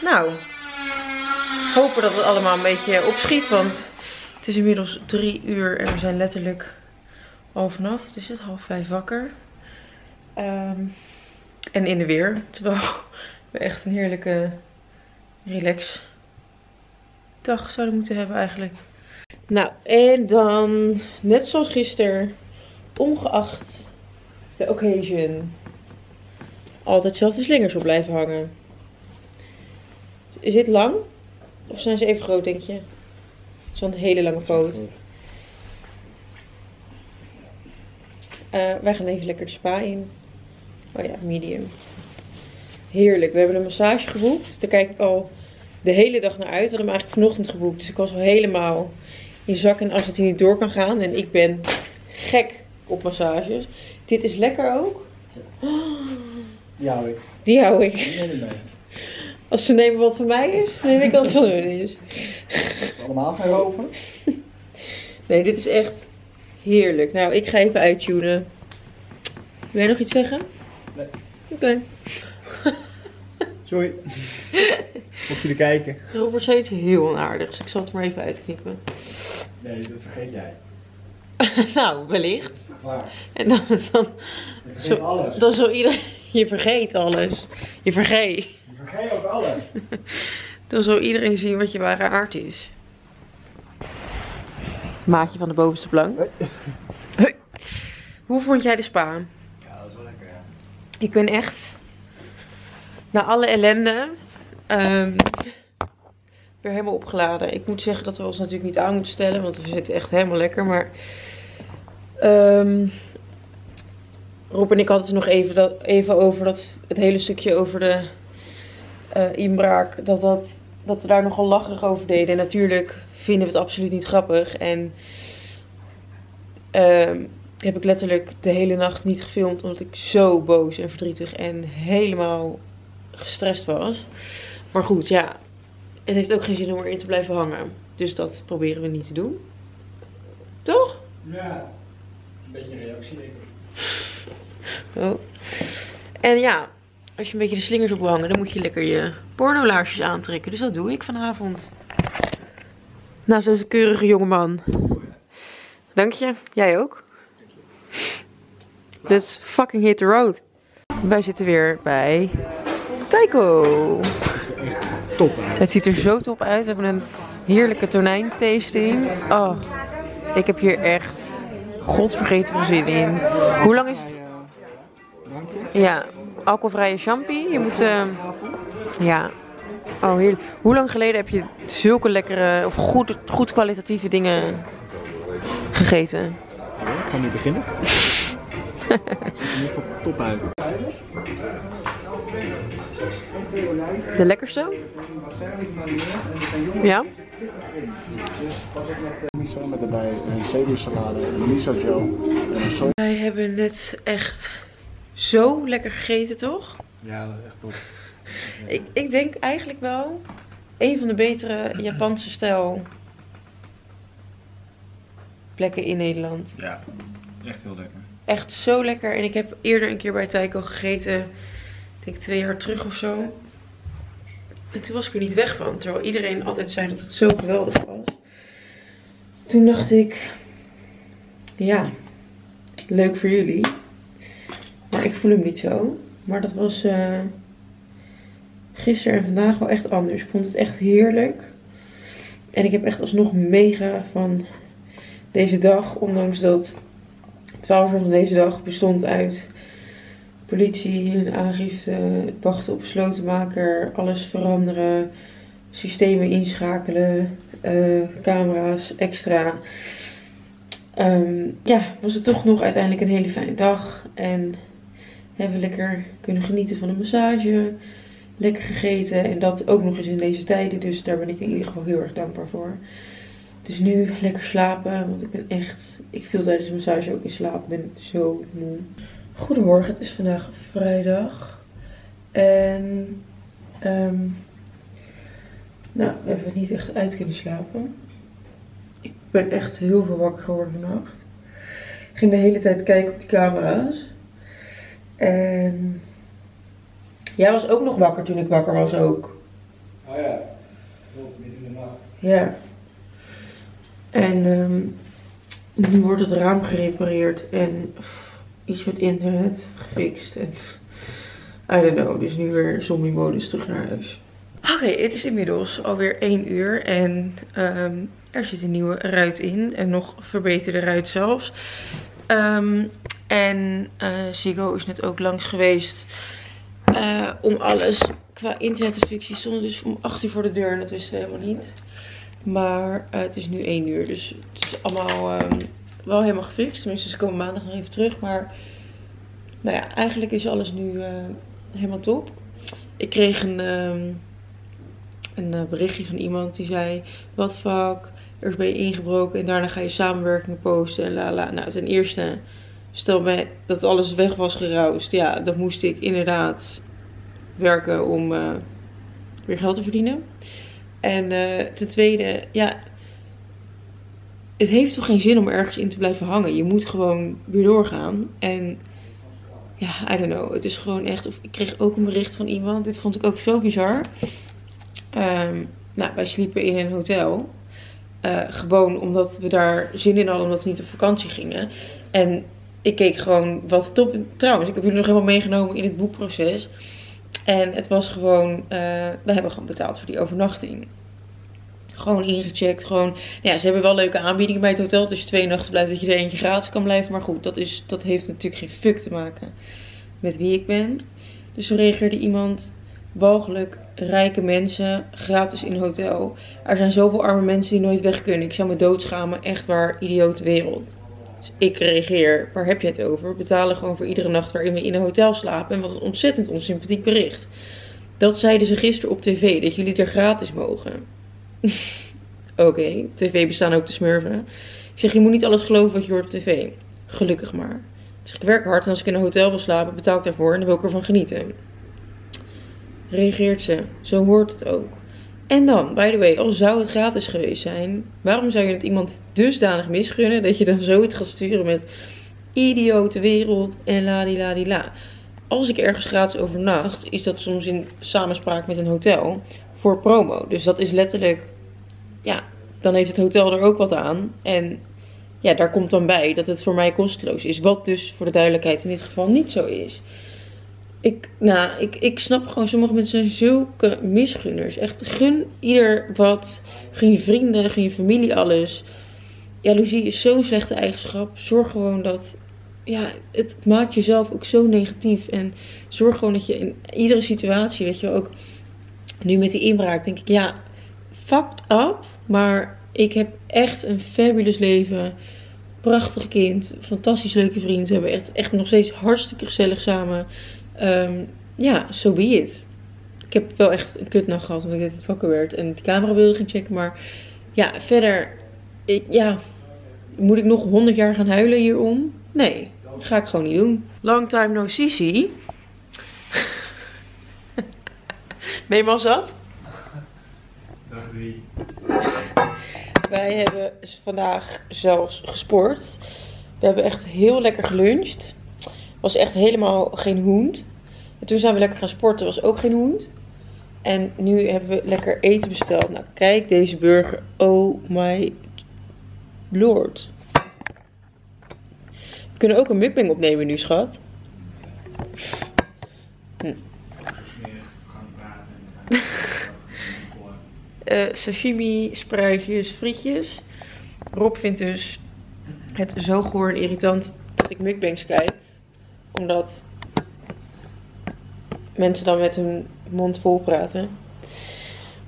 nou, hopen dat het allemaal een beetje opschiet, want het is inmiddels 3 uur en we zijn letterlijk al vanaf. Het is 4:30 wakker. En in de weer, terwijl we echt een heerlijke relax dag zouden moeten hebben eigenlijk. Nou, en dan, net zoals gisteren, ongeacht de occasion, altijd zelf de slingers op blijven hangen. Is dit lang? Of zijn ze even groot, denk je? Zo'n hele lange poot. Wij gaan even lekker de spa in. Oh ja, medium. Heerlijk, we hebben een massage geboekt. Daar kijk ik al de hele dag naar uit. We hadden hem eigenlijk vanochtend geboekt, dus ik was al helemaal... Je zak en als het hier niet door kan gaan. En ik ben gek op massages. Dit is lekker ook. Die hou ik. Die hou ik. Die neem ik mee. Als ze nemen wat van mij is, neem ik wat van hun is. Allemaal gaan roven. Nee, dit is echt heerlijk. Nou, ik ga even uittunen. Wil jij nog iets zeggen? Nee. Oké. Sorry. Mocht jullie kijken. Robert zei iets heel onaardigs. Ik zal het maar even uitknippen. Nee, dat vergeet jij. Nou, wellicht. Klaar. En dan je vergeet zo, alles. Dan zal iedereen... Je vergeet alles. Je vergeet. Je vergeet ook alles. Dan zal iedereen zien wat je ware aard is. Maatje van de bovenste plank. Hey. Hoe vond jij de spa? Ja, dat is wel lekker, ja. Ik ben echt... Na alle ellende... weer helemaal opgeladen. Ik moet zeggen dat we ons natuurlijk niet aan moeten stellen. Want we zitten echt helemaal lekker. Maar... Rob en ik hadden het nog even over dat het hele stukje over de inbraak. Dat we daar nogal lacherig over deden. En natuurlijk vinden we het absoluut niet grappig. En heb ik letterlijk de hele nacht niet gefilmd. Omdat ik zo boos en verdrietig en helemaal gestrest was. Maar goed, ja. Het heeft ook geen zin om erin te blijven hangen. Dus dat proberen we niet te doen. Toch? Ja. Een beetje een reactie, denk ik. Oh. En ja, als je een beetje de slingers op wil hangen, dan moet je lekker je pornolaarsjes aantrekken. Dus dat doe ik vanavond. Naast een keurige jongeman. Dank je. Jij ook. Let's fucking hit the road. Wij zitten weer bij Tyco. Top. Het ziet er zo top uit. We hebben een heerlijke tonijntasting. Oh, ik heb hier echt godvergeten zin in. Hoe lang is het? Ja, alcoholvrije champagne. Je moet... ja. Oh, heerlijk. Hoe lang geleden heb je zulke lekkere of goed kwalitatieve dingen gegeten? Ja, ik ga nu beginnen. Het ziet er in ieder geval top uit. De lekkerste? Ja. Wij hebben net echt zo lekker gegeten, toch? Ja, echt top. Ik denk eigenlijk wel een van de betere Japanse stijl plekken in Nederland. Ja, echt heel lekker. Echt zo lekker. En ik heb eerder een keer bij Tyco gegeten, ik denk 2 jaar terug of zo. En toen was ik er niet weg van, terwijl iedereen altijd zei dat het zo geweldig was. Toen dacht ik, ja, leuk voor jullie. Maar ik voel hem niet zo. Maar dat was gisteren en vandaag wel echt anders. Ik vond het echt heerlijk. En ik heb echt alsnog mega van deze dag. Ondanks dat 12 uur van deze dag bestond uit politie, een aangifte, wachten op slotenmaker, alles veranderen, systemen inschakelen, camera's, extra. Ja, was het toch nog uiteindelijk een hele fijne dag. En hebben we lekker kunnen genieten van een massage. Lekker gegeten. En dat ook nog eens in deze tijden. Dus daar ben ik in ieder geval heel erg dankbaar voor. Dus nu lekker slapen. Want ik ben echt... Ik viel tijdens de massage ook in slaap. Ik ben zo moe. Goedemorgen. Het is vandaag vrijdag. En... nou, we hebben niet echt uit kunnen slapen. Ik ben echt heel veel wakker geworden vannacht. Ik ging de hele tijd kijken op die camera's. En jij was ook nog wakker toen ik wakker was ook. Oh ja, tot midden in de nacht. Ja. En nu wordt het raam gerepareerd en iets met internet gefixt. En I don't know, dus nu weer zombie modus terug naar huis. Oké, het is inmiddels alweer 1 uur en er zit een nieuwe ruit in. En nog verbeterde ruit zelfs. En Ziggo is net ook langs geweest om alles qua internet te fixen. Stonden dus om 8 uur voor de deur en dat wisten we helemaal niet. Maar het is nu 1 uur, dus het is allemaal wel helemaal gefixt. Tenminste, ze komen maandag nog even terug. Maar nou ja, eigenlijk is alles nu helemaal top. Ik kreeg een berichtje van iemand die zei, what the fuck, eerst ben je ingebroken en daarna ga je samenwerkingen posten en lala. Nou, ten eerste... Stel mij dat alles weg was geroust. Ja, dan moest ik inderdaad werken om weer geld te verdienen. En ten tweede, ja, het heeft toch geen zin om ergens in te blijven hangen. Je moet gewoon weer doorgaan. En Ja, I don't know. Het is gewoon echt... Of ik kreeg ook een bericht van iemand. Dit vond ik ook zo bizar. Nou, wij sliepen in een hotel. Gewoon omdat we daar zin in hadden. Omdat we niet op vakantie gingen. En ik keek gewoon wat top. Trouwens, ik heb jullie nog helemaal meegenomen in het boekproces. En het was gewoon... we hebben gewoon betaald voor die overnachting. Gewoon ingecheckt. Gewoon, ja, ze hebben wel leuke aanbiedingen bij het hotel. Dus 2 nachten blijft dat je er eentje gratis kan blijven. Maar goed, dat heeft natuurlijk geen fuck te maken met wie ik ben. Dus toen reageerde iemand: walgelijk rijke mensen gratis in hotel. Er zijn zoveel arme mensen die nooit weg kunnen. Ik zou me doodschamen. Echt waar, idiote wereld. Dus ik reageer: waar heb je het over? Betalen gewoon voor iedere nacht waarin we in een hotel slapen. En wat een ontzettend onsympathiek bericht. Dat zeiden ze gisteren op tv, dat jullie er gratis mogen. Oké, tv bestaan ook te smurven. Ik zeg, je moet niet alles geloven wat je hoort op tv. Gelukkig maar. Dus ik werk hard en als ik in een hotel wil slapen, betaal ik daarvoor en dan wil ik ervan genieten. Reageert ze, zo hoort het ook. En dan, by the way, al zou het gratis geweest zijn, waarom zou je het iemand dusdanig misgunnen dat je dan zoiets gaat sturen met idiote wereld en ladila. Als ik ergens gratis overnacht, is dat soms in samenspraak met een hotel voor promo. Dus dat is letterlijk, ja, dan heeft het hotel er ook wat aan. En ja, daar komt dan bij dat het voor mij kosteloos is. Wat dus voor de duidelijkheid in dit geval niet zo is. Ik snap gewoon, sommige mensen zijn zulke misgunners. Echt, gun ieder wat. Gun je vrienden, gun je familie, alles. Jaloezie is zo'n slechte eigenschap. Zorg gewoon dat... Ja, het maakt jezelf ook zo negatief. En zorg gewoon dat je in iedere situatie, weet je wel, ook... Nu met die inbraak denk ik, ja, fucked up. Maar ik heb echt een fabulous leven. Prachtig kind. Fantastisch leuke vrienden. Ze hebben echt nog steeds hartstikke gezellig samen. Ja, so be it. Ik heb wel echt een kutnacht gehad omdat ik dit wakker werd. En de camera wilde gaan checken. Maar ja, verder. Moet ik nog 100 jaar gaan huilen hierom? Nee, dat ga ik gewoon niet doen. Long time no Sisi. Ben je maar zat? Dag wie. Wij hebben vandaag zelfs gesport. We hebben echt heel lekker geluncht. Was echt helemaal geen hoend. En toen zijn we lekker gaan sporten. Was ook geen hoend. En nu hebben we lekker eten besteld. Nou, kijk deze burger. Oh my lord. We kunnen ook een mukbang opnemen nu, schat. Sashimi, spruitjes, frietjes. Rob vindt dus het zo goor en irritant dat ik mukbangs kijk. Omdat mensen dan met hun mond vol praten.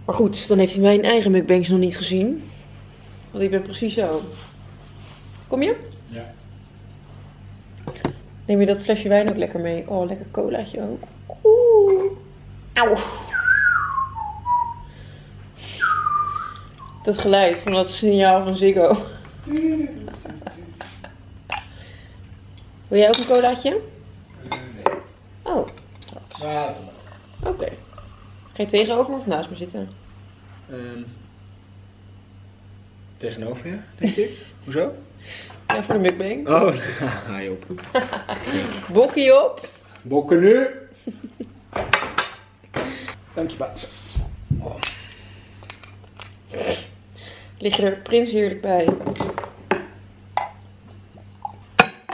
Maar goed, dan heeft hij mijn eigen mukbangs nog niet gezien. Want ik ben precies zo. Kom je? Ja. Neem je dat flesje wijn ook lekker mee? Oh, lekker colaatje ook. Oeh. Auw. Dat geluid van dat signaal van Ziggo. Wil jij ook een colaatje? Nee. Oh. Water. Oké. Ga je tegenover of naast me zitten? Tegenover je, denk ik. Hoezo? Ja, voor de mukbang. Oh, haha, joh. Bokkie op. Bokken nu. Dank je wel. Oh. Liggen er prins heerlijk bij. Misschien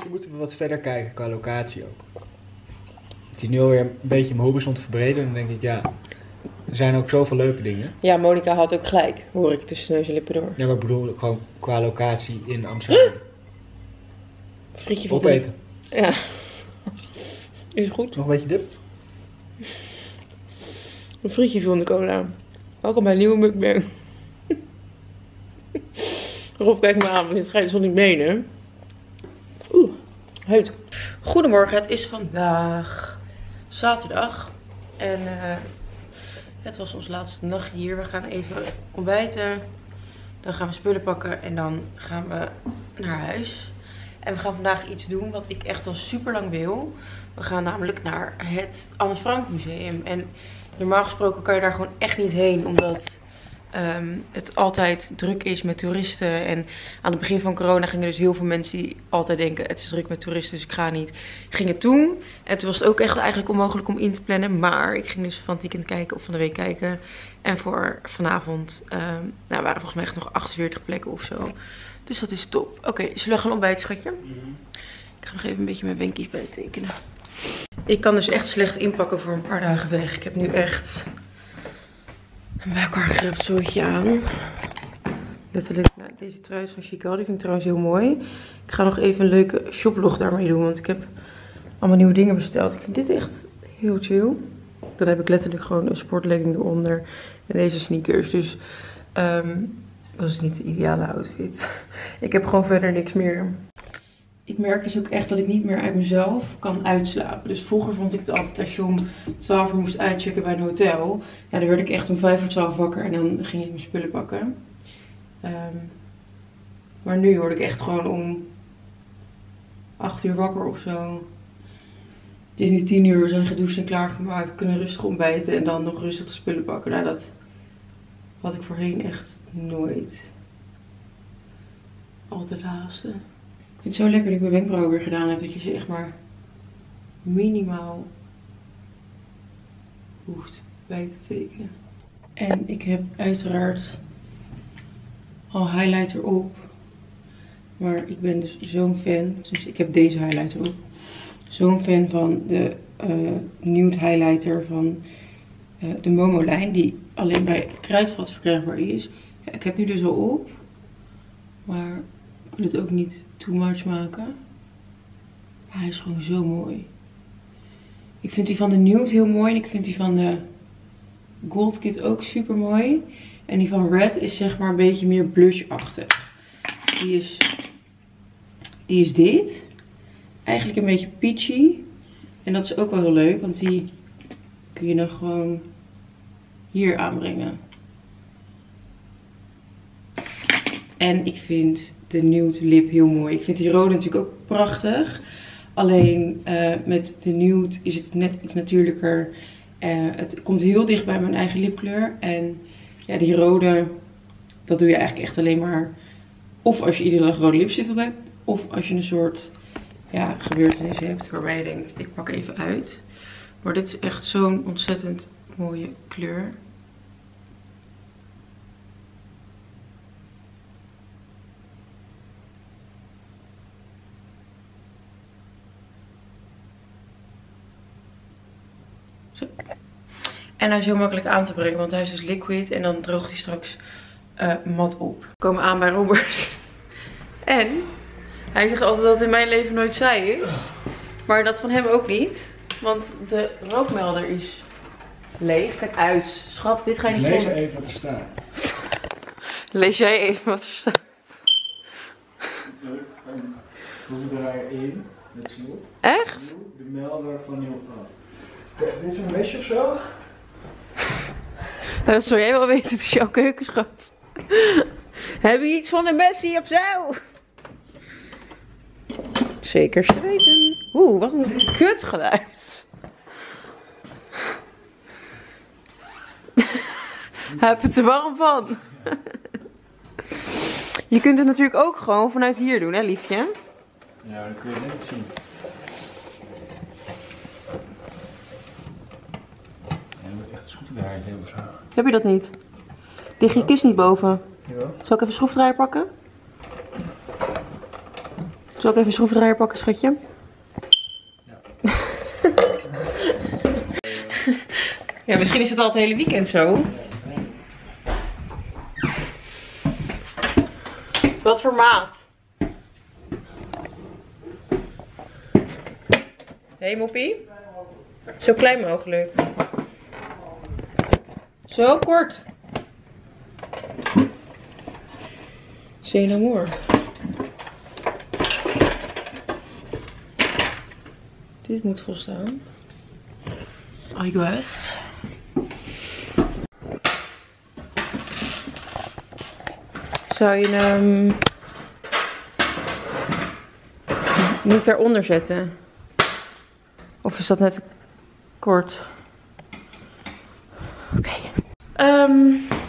moeten we wat verder kijken qua locatie ook. Het is nu alweer een beetje mijn horizon te verbreden. En dan denk ik, ja, er zijn ook zoveel leuke dingen. Ja, Monica had ook gelijk, hoor ik tussen neus en lippen door. Ja, maar ik bedoel gewoon qua locatie in Amsterdam. Frietje van opeten. Ja. Is goed. Nog een beetje dip. Een frietje van de cola. Welkom bij een nieuwe mukbang. Rob, kijk me aan, want dit ga je dus niet menen. Oeh, heet. Goedemorgen, het is vandaag zaterdag. En het was ons laatste nachtje hier. We gaan even ontbijten. Dan gaan we spullen pakken en dan gaan we naar huis. En we gaan vandaag iets doen wat ik echt al super lang wil. We gaan namelijk naar het Anne Frank Museum. En normaal gesproken kan je daar gewoon echt niet heen, omdat... het altijd druk is met toeristen. En aan het begin van corona gingen dus heel veel mensen die altijd denken, het is druk met toeristen, dus ik ga niet. Gingen toen. En toen was het ook echt eigenlijk onmogelijk om in te plannen. Maar ik ging dus van het weekend kijken of van de week kijken. En voor vanavond waren volgens mij echt nog 48 plekken of zo. Dus dat is top. Oké, zullen we gaan ontbijten, schatje? Mm-hmm. Ik ga nog even een beetje mijn wenkjes bijtekenen. Ik kan dus echt slecht inpakken voor een paar dagen weg. Ik heb nu echt een bij elkaar gerept zooitje aan. Letterlijk, nou, deze trui is van Chiquelle. Die vind ik trouwens heel mooi. Ik ga nog even een leuke shoplog daarmee doen. Want ik heb allemaal nieuwe dingen besteld. Ik vind dit echt heel chill. Dan heb ik letterlijk gewoon een sportlegging eronder. En deze sneakers. Dus dat is niet de ideale outfit. Ik heb gewoon verder niks meer. Ik merk dus ook echt dat ik niet meer uit mezelf kan uitslapen. Dus vroeger vond ik het altijd als je om 12 uur moest uitchecken bij een hotel. Ja, dan werd ik echt om 11:55 wakker en dan ging ik mijn spullen pakken. Maar nu word ik echt gewoon om 8 uur wakker of zo. Het is nu 10 uur, we zijn gedoucht en klaargemaakt. Kunnen rustig ontbijten en dan nog rustig de spullen pakken. Nou, dat had ik voorheen echt nooit. Altijd haasten. Ik vind het zo lekker dat ik mijn wenkbrauwen weer gedaan heb, dat je ze echt maar minimaal hoeft bij te tekenen. En ik heb uiteraard al highlighter op, maar ik ben dus zo'n fan, dus ik heb deze highlighter op, zo'n fan van de nude highlighter van de Momo lijn, die alleen bij Kruidvat verkrijgbaar is. Ja, ik heb nu dus al op, maar ik wil het ook niet too much maken. Maar hij is gewoon zo mooi. Ik vind die van de nude heel mooi. En ik vind die van de Gold Kit ook super mooi. En die van Red is zeg maar een beetje meer blush-achtig. Die is dit. Eigenlijk een beetje peachy. En dat is ook wel heel leuk. Want die kun je dan gewoon hier aanbrengen. En ik vind de nude lip heel mooi. Ik vind die rode natuurlijk ook prachtig. Alleen met de nude is het net iets natuurlijker. Het komt heel dicht bij mijn eigen lipkleur. En ja, die rode, dat doe je eigenlijk echt alleen maar of als je iedere dag rode lipstift op hebt. Of als je een soort gebeurtenis hebt waarbij je denkt, ik pak even uit. Maar dit is echt zo'n ontzettend mooie kleur. En hij is heel makkelijk aan te brengen, want hij is dus liquid en dan droogt hij straks mat op. We komen aan bij Robert. En hij zegt altijd dat het in mijn leven nooit saai is. Maar dat van hem ook niet. Want de rookmelder is leeg. Kijk uit. Schat, dit ga je niet lezen. Lees even wat er staat. Lees jij even wat er staat. Druk een schroefdraaier in met snoep. Echt? De melder van nieuw af. Dit is een mesje of zo? Nou, dat zou jij wel weten, het is jouw keukenschat. Heb je iets van een mesje of zo? Zeker te weten. Oeh, wat een kutgeluid. Hij heeft het er warm van. Je kunt het natuurlijk ook gewoon vanuit hier doen, hè liefje? Ja, dat kun je net zien. Heb je dat niet? Ligt je kist niet boven? Jawel. Zal ik even een schroefdraaier pakken? Zal ik even een schroefdraaier pakken, schatje? Ja. Ja, misschien is het al het hele weekend zo. Wat voor maat? Hé, moppie? Zo klein mogelijk. Zo kort. Say no more. Dit moet volstaan. I guess. Zou je hem niet eronder zetten? Of is dat net kort?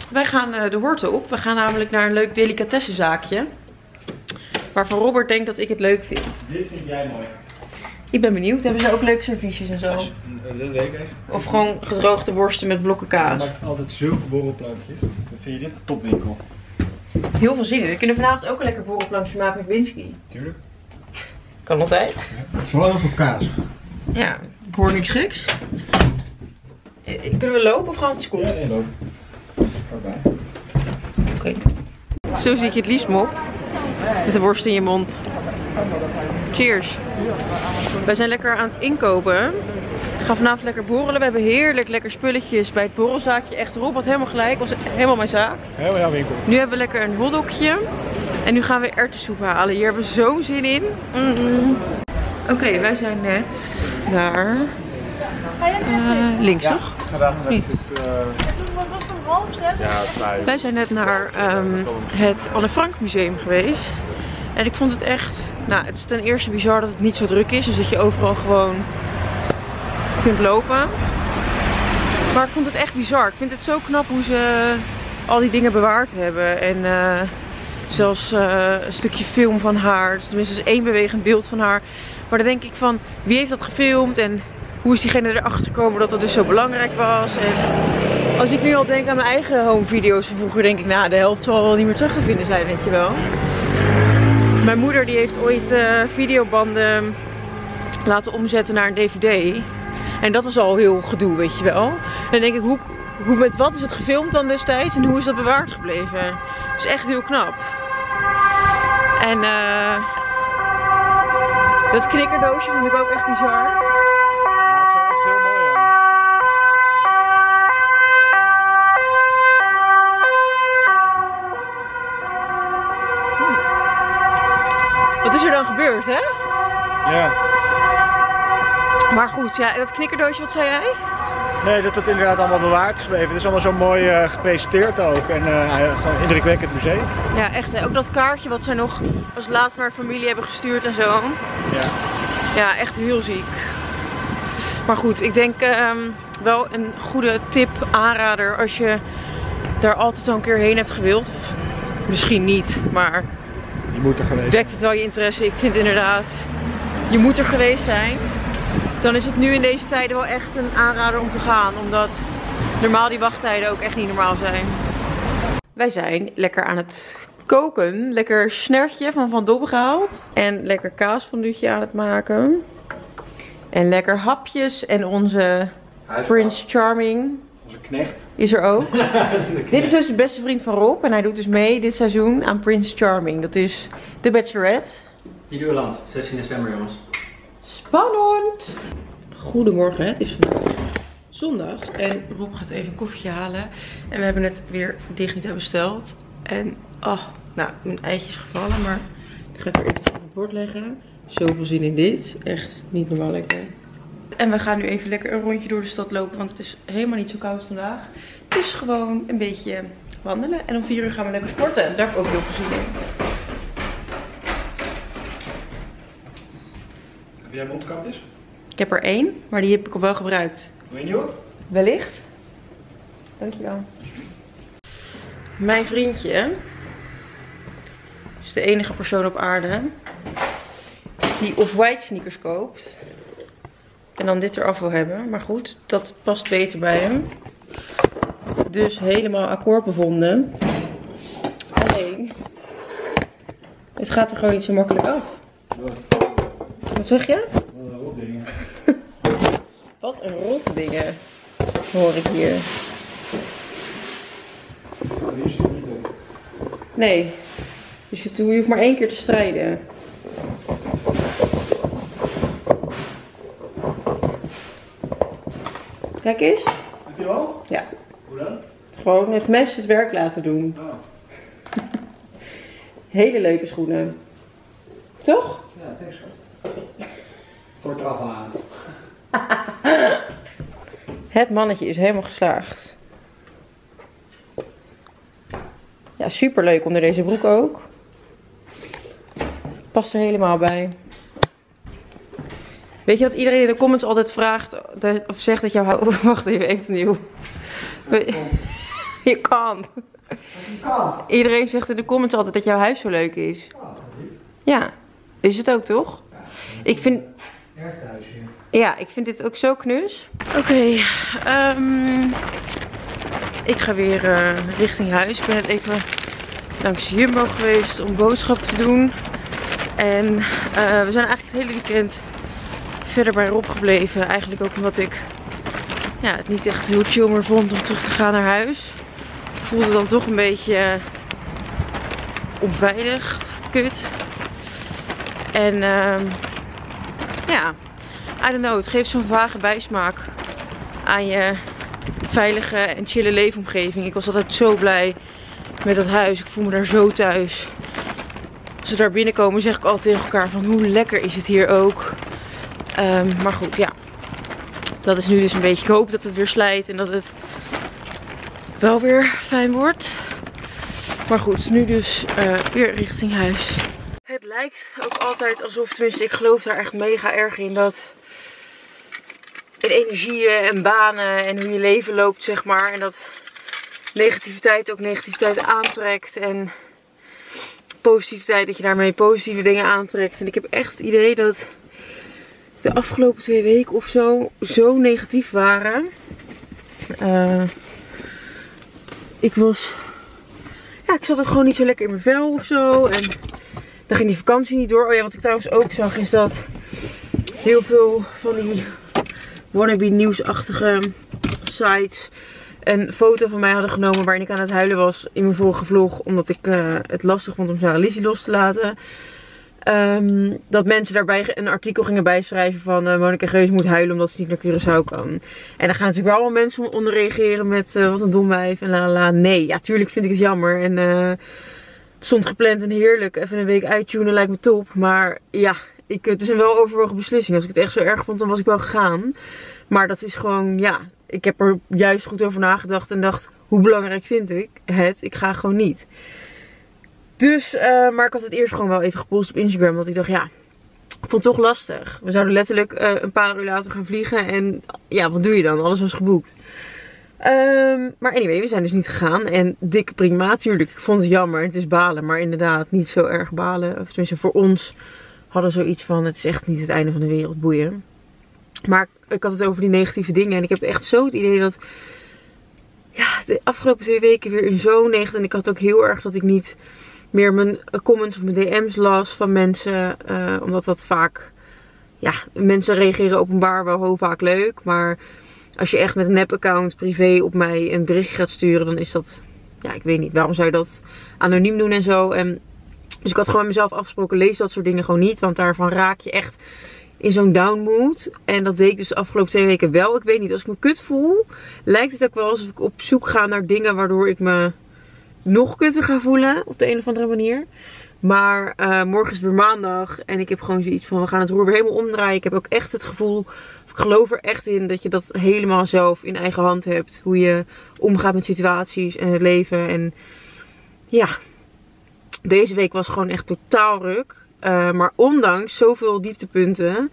Wij gaan de horten op. We gaan namelijk naar een leuk delicatessenzaakje. Waarvan Robert denkt dat ik het leuk vind. Dit vind jij mooi. Ik ben benieuwd. Hebben ze ook leuke serviesjes en zo? Dat zeker. Of gewoon gedroogde worsten met blokken kaas. Je maakt altijd zulke borrelplankjes. Dan vind je dit een topwinkel. Heel veel zin in. We kunnen vanavond ook een lekker borrelplankje maken met whisky. Tuurlijk. Kan altijd. Ja, vooral over kaas. Ja, ik hoor niks geks. Kunnen we lopen of gaan we het? Ja, nee, lopen. Oké. Okay. Zo zie ik je het liefst, Mop. Met de worst in je mond. Cheers. Wij zijn lekker aan het inkopen. We gaan vanavond lekker borrelen. We hebben heerlijk lekker spulletjes bij het borrelzaakje. Echt, Rob had helemaal gelijk. Was helemaal mijn zaak. Helemaal jouw winkel. Nu hebben we lekker een hotdogje. En nu gaan we erwtensoep halen. Hier hebben we zo'n zin in. Oké, wij zijn net naar... links, ja, toch? Vandaag niet. Het wij zijn net naar het Anne Frank Museum geweest. En ik vond het echt... Nou, het is ten eerste bizar dat het niet zo druk is. Dus dat je overal gewoon kunt lopen. Maar ik vond het echt bizar. Ik vind het zo knap hoe ze al die dingen bewaard hebben. En zelfs een stukje film van haar. Tenminste, is één bewegend beeld van haar. Maar dan denk ik van, wie heeft dat gefilmd? En hoe is diegene erachter gekomen dat dat dus zo belangrijk was? En als ik nu al denk aan mijn eigen home video's van vroeger, denk ik, nou, de helft zal wel niet meer terug te vinden zijn, weet je wel. Mijn moeder die heeft ooit videobanden laten omzetten naar een dvd. En dat was al heel gedoe, weet je wel. En dan denk ik, hoe met wat is het gefilmd dan destijds en hoe is dat bewaard gebleven? Dat is echt heel knap. En dat knikkerdoosje vond ik ook echt bizar. Wat is er dan gebeurd, hè? Ja. Maar goed, ja, dat knikkerdoosje, wat zei jij? Nee, dat het inderdaad allemaal bewaard is gebleven. Het is allemaal zo mooi gepresenteerd ook. En gewoon indrukwekkend museum. Ja, echt. Hè? Ook dat kaartje wat zij nog als laatste naar familie hebben gestuurd en zo. Ja. Ja, echt heel ziek. Maar goed, ik denk wel een goede tip, aanrader, als je daar altijd al een keer heen hebt gewild. Of misschien niet, maar... Je moet er geweest. Wekt het wel je interesse? Ik vind inderdaad, je moet er geweest zijn. Dan is het nu in deze tijden wel echt een aanrader om te gaan. Omdat normaal die wachttijden ook echt niet normaal zijn. Wij zijn lekker aan het koken. Lekker snertje van Van Dobbe gehaald. En lekker kaasfonduutje aan het maken. En lekker hapjes. En onze Prince Charming. Onze knecht. Is er ook. Dit is dus de beste vriend van Rob. En hij doet dus mee dit seizoen aan Prince Charming. Dat is de Bachelorette. Nieuw-Zeeland, 16 december jongens. Spannend! Goedemorgen, het is vandaag zondag. En Rob gaat even een koffietje halen. En we hebben het weer dicht niet besteld. En, oh, nou, mijn eitje is gevallen. Maar ik ga het weer even op het bord leggen. Zoveel zin in dit. Echt niet normaal lekker. En we gaan nu even lekker een rondje door de stad lopen, want het is helemaal niet zo koud vandaag. Dus gewoon een beetje wandelen. En om 4 uur gaan we lekker sporten. Daar heb ik ook heel veel zin in. Heb jij mondkapjes? Ik heb er 1, maar die heb ik al wel gebruikt. Wil je niet hoor? Wellicht. Dankjewel. Mijn vriendje is de enige persoon op aarde die Off-White sneakers koopt. En dan dit eraf wil hebben. Maar goed, dat past beter bij hem. Dus helemaal akkoord bevonden. Alleen, het gaat er gewoon niet zo makkelijk af. Wat zeg je? Wat een rot dingen. Wat een rot dingen. Hoor ik hier. Nee. Dus je hoeft maar 1 keer te strijden. Kijk eens. Heb je wel? Ja. Hoe dan? Gewoon het mes het werk laten doen. Oh. Hele leuke schoenen. Toch? Ja, dat is zo. Voor het afhalen. Het mannetje is helemaal geslaagd. Ja, super leuk onder deze broek ook. Past er helemaal bij. Weet je dat iedereen in de comments altijd vraagt of zegt dat jouw... Wacht even, opnieuw. You can't. Iedereen zegt in de comments altijd dat jouw huis zo leuk is. Ja, is het ook toch? Ik vind... Erg thuis hier. Ja, ik vind dit ook zo knus. Oké, ik ga weer richting huis. Ik ben net even langs Jumbo geweest om boodschappen te doen. En we zijn eigenlijk het hele weekend verder bij Rob gebleven. Eigenlijk ook omdat ik het niet echt heel chill meer vond om terug te gaan naar huis. Voelde dan toch een beetje onveilig, kut. En I don't know, het geeft zo'n vage bijsmaak aan je veilige en chille leefomgeving. Ik was altijd zo blij met dat huis, ik voel me daar zo thuis. Als we daar binnenkomen zeg ik altijd tegen elkaar van hoe lekker is het hier ook. Maar goed, ja. Dat is nu dus een beetje, ik hoop dat het weer slijt en dat het wel weer fijn wordt. Maar goed, nu dus weer richting huis. Het lijkt ook altijd alsof, tenminste ik geloof daar echt mega erg in, dat in energieën en banen en hoe je leven loopt zeg maar. En dat negativiteit ook negativiteit aantrekt en positiviteit, dat je daarmee positieve dingen aantrekt. En ik heb echt het idee dat de afgelopen 2 weken of zo negatief waren. Ik zat ook gewoon niet zo lekker in mijn vel of zo. En dan ging die vakantie niet door. Oh ja, wat ik trouwens ook zag is dat heel veel van die wannabe nieuwsachtige sites een foto van mij hadden genomen waarin ik aan het huilen was in mijn vorige vlog. Omdat ik het lastig vond om Sarah Lizzie los te laten. Dat mensen daarbij een artikel gingen bijschrijven van Monica Geus moet huilen omdat ze niet naar Curaçao kan. En daar gaan natuurlijk wel allemaal mensen onder reageren met wat een dom wijf en la la. Nee, ja tuurlijk vind ik het jammer. En het stond gepland en heerlijk. Even een week uittunen lijkt me top. Maar ja, het is een weloverwogen beslissing. Als ik het echt zo erg vond, dan was ik wel gegaan. Maar dat is gewoon, ja, ik heb er juist goed over nagedacht en dacht hoe belangrijk vind ik het? Ik ga gewoon niet. Dus, maar ik had het eerst gewoon wel even gepost op Instagram, want ik dacht ja, ik vond het toch lastig. We zouden letterlijk een paar uur later gaan vliegen en ja, wat doe je dan? Alles was geboekt. Maar anyway, we zijn dus niet gegaan en dikke prima, natuurlijk. Ik vond het jammer, het is balen, maar inderdaad niet zo erg balen. Of tenminste, voor ons hadden we zoiets van, het is echt niet het einde van de wereld, boeien. Maar ik had het over die negatieve dingen en ik heb echt zo het idee dat de afgelopen 2 weken weer in zo'n negatief. En ik had ook heel erg dat ik niet meer mijn comments of mijn DM's las van mensen. Omdat dat vaak, ja, mensen reageren openbaar wel heel vaak leuk. Maar als je echt met een nep-account privé op mij een berichtje gaat sturen, dan is dat, ja, ik weet niet. Waarom zou je dat anoniem doen en zo? En dus ik had gewoon met mezelf afgesproken, lees dat soort dingen gewoon niet. Want daarvan raak je echt in zo'n down mood. En dat deed ik dus de afgelopen 2 weken wel. Ik weet niet, als ik me kut voel, lijkt het ook wel alsof ik op zoek ga naar dingen waardoor ik me nog kutter ga voelen op de een of andere manier. Maar morgen is weer maandag en ik heb gewoon zoiets van, we gaan het roer weer helemaal omdraaien. Ik heb ook echt het gevoel, of ik geloof er echt in, dat je dat helemaal zelf in eigen hand hebt. Hoe je omgaat met situaties en het leven. En ja, deze week was gewoon echt totaal ruk. Maar ondanks zoveel dieptepunten,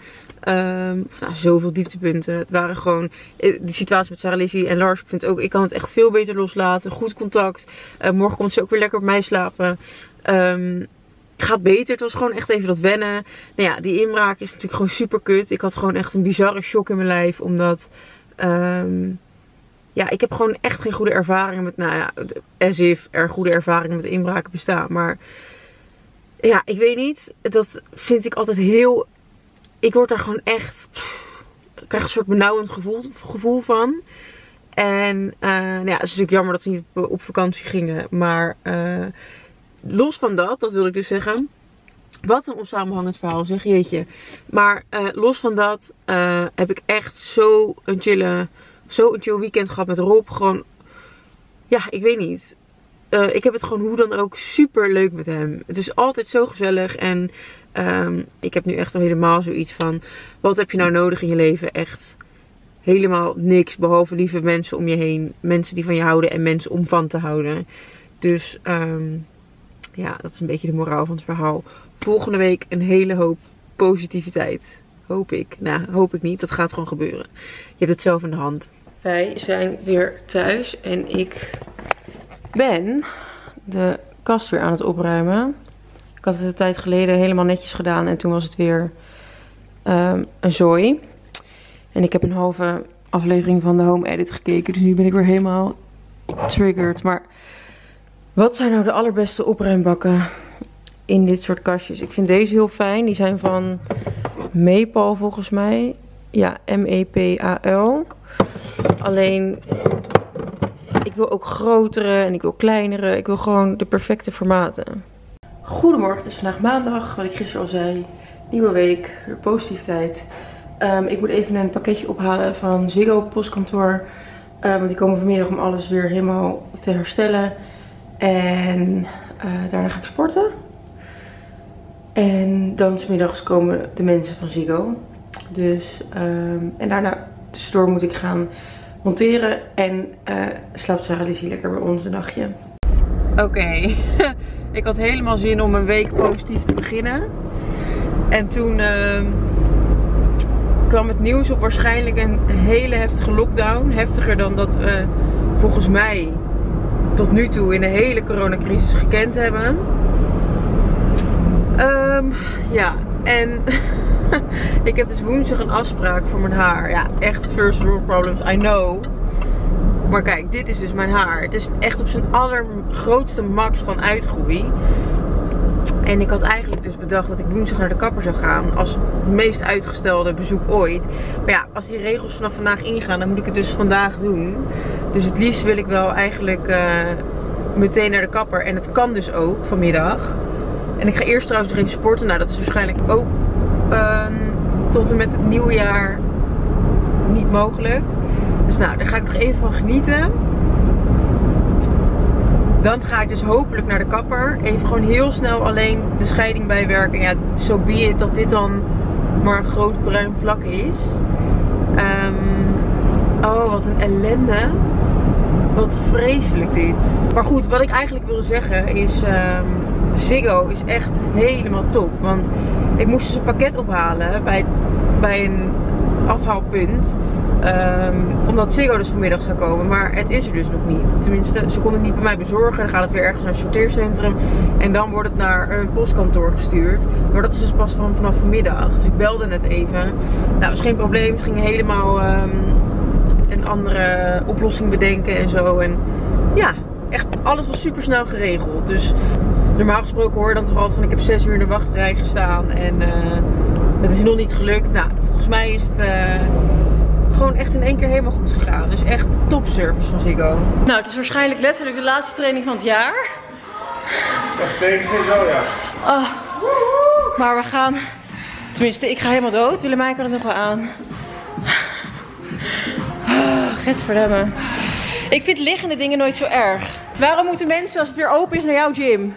het waren gewoon de situatie met Sarah Lizzie en Lars. Ik vind ook, ik kan het echt veel beter loslaten, goed contact. Morgen komt ze ook weer lekker op mij slapen. Gaat beter, het was gewoon echt even dat wennen. Nou ja, die inbraak is natuurlijk gewoon super kut. Ik had gewoon echt een bizarre shock in mijn lijf, omdat ik heb gewoon echt geen goede ervaring met, as if er goede ervaringen met inbraken bestaan, maar ja, ik weet niet. Dat vind ik altijd heel... Ik word daar gewoon echt... Ik krijg een soort benauwend gevoel van. En het is natuurlijk jammer dat ze niet op vakantie gingen. Maar los van dat wil ik dus zeggen. Wat een onsamenhangend verhaal, zeg jeetje. Maar los van dat heb ik echt zo'n chill weekend gehad met Rob. Gewoon... Ja, ik weet niet. Ik heb het gewoon hoe dan ook super leuk met hem. Het is altijd zo gezellig. En ik heb nu echt al helemaal zoiets van, wat heb je nou nodig in je leven? Echt helemaal niks. Behalve lieve mensen om je heen. Mensen die van je houden en mensen om van te houden. Dus dat is een beetje de moraal van het verhaal. Volgende week een hele hoop positiviteit. Hoop ik. Nou, hoop ik niet. Dat gaat gewoon gebeuren. Je hebt het zelf in de hand. Wij zijn weer thuis en ik ben de kast weer aan het opruimen. Ik had het een tijd geleden helemaal netjes gedaan en toen was het weer een zooi. En ik heb een halve aflevering van de Home Edit gekeken, dus nu ben ik weer helemaal triggered. Maar wat zijn nou de allerbeste opruimbakken in dit soort kastjes? Ik vind deze heel fijn. Die zijn van Mepal volgens mij. Ja, M-E-P-A-L. Alleen, ik wil ook grotere en ik wil kleinere. Ik wil gewoon de perfecte formaten. Goedemorgen, het is vandaag maandag. Wat ik gisteren al zei. Nieuwe week, weer positief tijd. Ik moet even een pakketje ophalen van Ziggo postkantoor. Want die komen vanmiddag om alles weer helemaal te herstellen. En daarna ga ik sporten. En dan 's middags komen de mensen van Ziggo. Dus, en daarna tussendoor moet ik gaan monteren. En slaapt Sarah Lizzie lekker bij ons een nachtje. Oké. Ik had helemaal zin om een week positief te beginnen. En toen kwam het nieuws op waarschijnlijk een hele heftige lockdown. Heftiger dan dat we volgens mij tot nu toe in de hele coronacrisis gekend hebben. Ja, en ik heb dus woensdag een afspraak voor mijn haar. Ja, echt first world problems, I know. Maar kijk, dit is dus mijn haar. Het is echt op zijn allergrootste max van uitgroei. En ik had eigenlijk dus bedacht dat ik woensdag naar de kapper zou gaan. Als het meest uitgestelde bezoek ooit. Maar ja, als die regels vanaf vandaag ingaan, dan moet ik het dus vandaag doen. Dus het liefst wil ik wel eigenlijk meteen naar de kapper. En het kan dus ook vanmiddag. En ik ga eerst trouwens nog even sporten. Nou, dat is waarschijnlijk ook tot en met het nieuwjaar niet mogelijk. Dus nou, daar ga ik nog even van genieten. Dan ga ik dus hopelijk naar de kapper. Even gewoon heel snel alleen de scheiding bijwerken. Ja, so be it dat dit dan maar een groot bruin vlak is. Oh, wat een ellende. Wat vreselijk dit. Maar goed, wat ik eigenlijk wilde zeggen is... Ziggo is echt helemaal top. Want ik moest dus een pakket ophalen bij een afhaalpunt. Omdat Ziggo dus vanmiddag zou komen. Maar het is er dus nog niet. Tenminste, ze konden het niet bij mij bezorgen. Dan gaat het weer ergens naar het sorteercentrum. En dan wordt het naar een postkantoor gestuurd. Maar dat is dus pas vanaf vanmiddag. Dus ik belde het even. Nou, dat is geen probleem. Het ging helemaal een andere oplossing bedenken en zo. En ja, echt alles was super snel geregeld. Dus normaal gesproken hoor je dan toch altijd van ik heb 6 uur in de wachtrij gestaan. En het is nog niet gelukt. Nou, volgens mij is het... gewoon echt in één keer helemaal goed gegaan. Dus echt top service van Ziggo. Nou, het is waarschijnlijk letterlijk de laatste training van het jaar. Echt tegen Ziggo, ja. Oh, maar we gaan... Tenminste, ik ga helemaal dood. Willemijn kan het nog wel aan. Oh, getverdemmen. Ik vind liggende dingen nooit zo erg. Waarom moeten mensen als het weer open is naar jouw gym?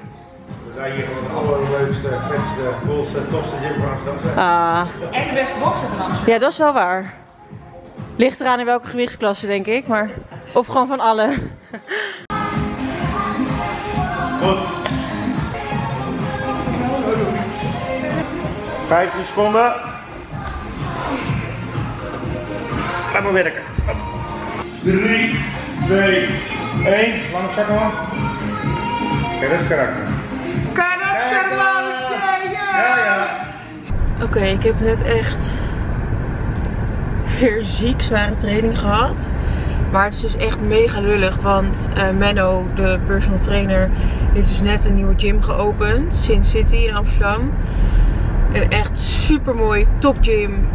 We zijn hier van de allerleukste, vetste, volste, tofste gym van Amsterdam. Ah. En de beste boxen van Amsterdam. Ja, dat is wel waar. Ligt eraan in welke gewichtsklasse, denk ik, maar... Of gewoon van alle. Goed. 15 seconden. Ga maar werken. 3, 2, 1. Lange zakken, man. Kijk, dat is karakter. Karakter, man! Ja, ja. Oké, ik heb net echt... weer ziek zware training gehad. Maar het is dus echt mega lullig, want Menno, de personal trainer, heeft dus net een nieuwe gym geopend, Sin City in Amsterdam. Een echt super mooi top gym.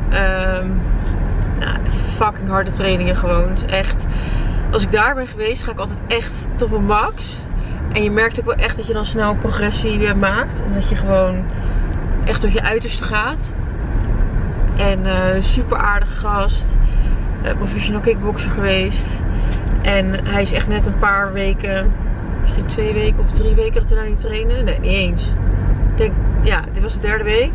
Nou, fucking harde trainingen gewoon. Dus echt, als ik daar ben geweest, ga ik altijd echt tot mijn max. En je merkt ook wel echt dat je dan snel progressie weer maakt, omdat je gewoon echt tot je uiterste gaat. En super aardige gast, professional kickboxer geweest. En hij is echt net een paar weken, misschien 2 weken of 3 weken dat we daar niet trainen. Nee, niet eens. Ik denk, ja, dit was de 3e week.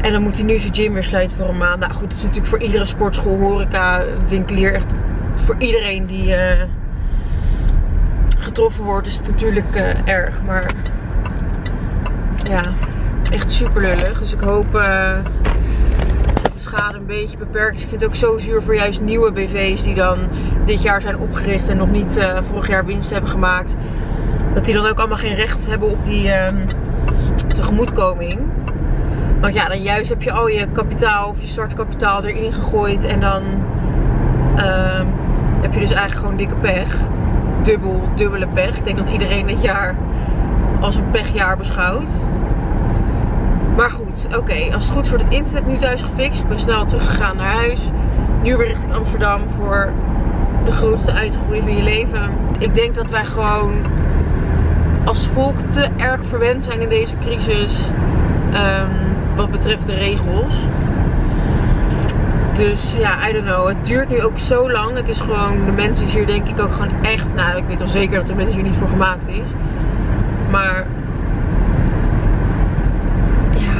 En dan moet hij nu zijn gym weer sluiten voor een maand. Nou goed, het is natuurlijk voor iedere sportschool, horeca, winkelier. Echt voor iedereen die getroffen wordt is het natuurlijk erg. Maar ja, echt super lullig. Dus ik hoop... schade een beetje beperkt. Ik vind het ook zo zuur voor juist nieuwe BV's die dan dit jaar zijn opgericht en nog niet vorig jaar winst hebben gemaakt. Dat die dan ook allemaal geen recht hebben op die tegemoetkoming. Want ja, dan juist heb je al je kapitaal of je startkapitaal erin gegooid. En dan heb je dus eigenlijk gewoon dikke pech. Dubbele pech. Ik denk dat iedereen dit jaar als een pechjaar beschouwt. Maar goed, oké. Als het goed is wordt het internet nu thuis gefixt. Ik ben snel teruggegaan naar huis. Nu weer richting Amsterdam voor de grootste uitgroei van je leven. Ik denk dat wij gewoon als volk te erg verwend zijn in deze crisis. Wat betreft de regels. Dus ja, I don't know. Het duurt nu ook zo lang. Het is gewoon, de mensen hier denk ik ook gewoon echt... Nou, ik weet al zeker dat de mensen hier niet voor gemaakt is. Maar... ja...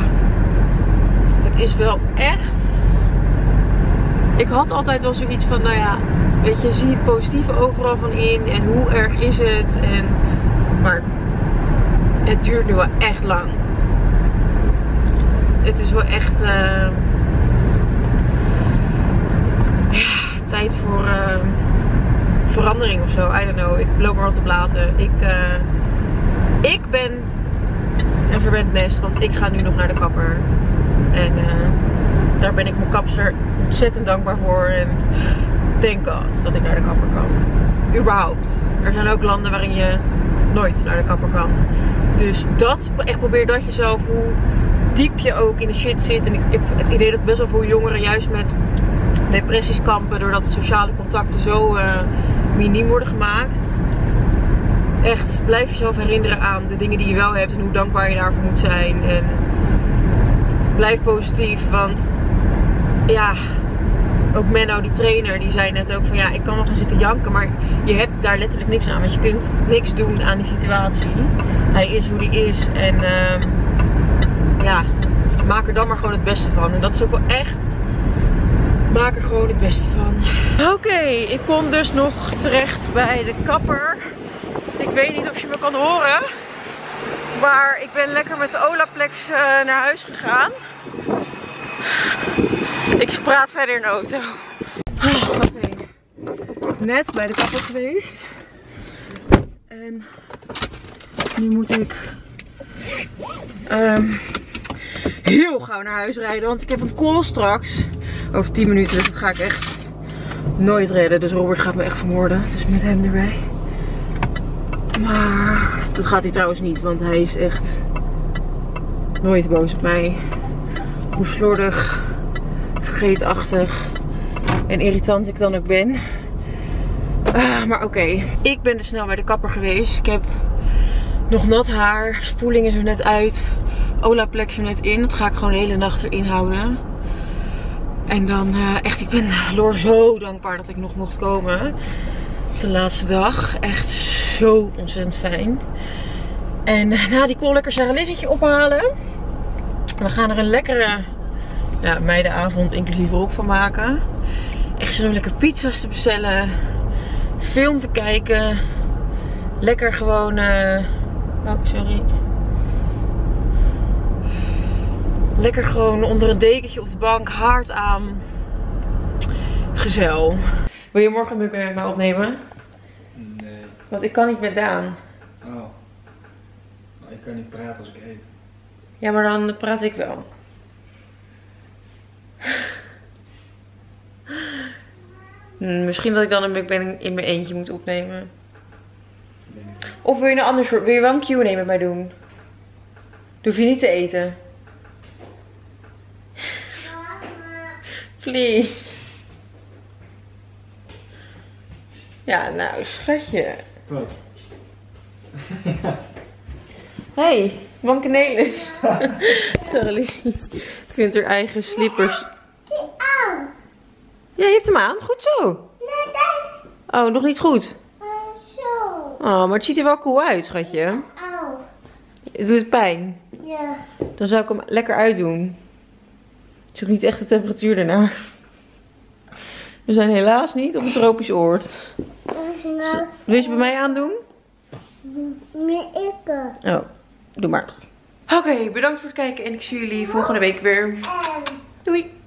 Het is wel echt... Ik had altijd wel zoiets van, nou ja... Weet je, zie het positieve overal van in. En hoe erg is het? En... Maar... Het duurt nu wel echt lang. Het is wel echt... tijd voor verandering of zo. I don't know. Ik loop maar wat te blaten. Ik ben een verwend nest, want ik ga nu nog naar de kapper. En daar ben ik mijn kapster ontzettend dankbaar voor. En thank God dat ik naar de kapper kan. Überhaupt. Er zijn ook landen waarin je nooit naar de kapper kan. Dus dat, echt probeer dat jezelf, hoe diep je ook in de shit zit. En ik heb het idee dat best wel veel jongeren juist met depressies kampen doordat de sociale contacten zo miniem worden gemaakt. Echt, blijf jezelf herinneren aan de dingen die je wel hebt en hoe dankbaar je daarvoor moet zijn. En blijf positief, want ja, ook Menno, die trainer, die zei net ook van ja, ik kan wel gaan zitten janken, maar je hebt daar letterlijk niks aan, want je kunt niks doen aan die situatie. Hij is hoe die is en ja, maak er dan maar gewoon het beste van. En dat is ook wel echt... Maak er gewoon het beste van. Oké, ik kom dus nog terecht bij de kapper. Ik weet niet of je me kan horen. Maar ik ben lekker met de Olaplex naar huis gegaan. Ik praat verder in de auto. Oké. Net bij de kapper geweest. En nu moet ik... heel gauw naar huis rijden, want ik heb een call straks. Over 10 minuten, dus dat ga ik echt nooit redden. Dus Robert gaat me echt vermoorden. Dus met hem erbij. Maar dat gaat hij trouwens niet, want hij is echt nooit boos op mij. Hoe slordig, vergeetachtig en irritant ik dan ook ben. Maar oké. Ik ben dus snel bij de kapper geweest. Ik heb nog nat haar. Spoeling is er net uit. Olaplex er net in. Dat ga ik gewoon de hele nacht erin houden. En dan echt, ik ben Loor zo dankbaar dat ik nog mocht komen. De laatste dag. Echt zo ontzettend fijn. En na die call lekker Sarah Lissetje ophalen. We gaan er een lekkere meidenavond inclusief erop van maken. Echt zo lekker pizza's te bestellen. Film te kijken. Lekker gewoon... Lekker gewoon onder een dekentje op de bank, haard aan. Gezel. Wil je morgen een met mij opnemen? Nee. Want ik kan niet met Daan. Oh. Nou, ik kan niet praten als ik eet. Ja, maar dan praat ik wel. Misschien dat ik dan een mukbang in mijn eentje moet opnemen. Nee. Of wil je een ander soort, wil je wel een Q&A met mij doen? Dan hoef je niet te eten. Please. Ja, nou schatje. Wat? Hey, mankenelis. Sorry, Lizzie. Het vindt haar eigen slippers. Aan. Ja, je hebt hem aan. Goed zo. Nee, dat. Oh, nog niet goed. Zo. Oh, maar het ziet er wel cool uit, schatje. Auw. Het doet pijn. Ja. Dan zou ik hem lekker uitdoen. Het is ook niet echt de temperatuur ernaar. We zijn helaas niet op een tropisch oord. Wil je ze bij mij aandoen? Nee, ik. Oh, doe maar. Oké, bedankt voor het kijken en ik zie jullie volgende week weer. Doei!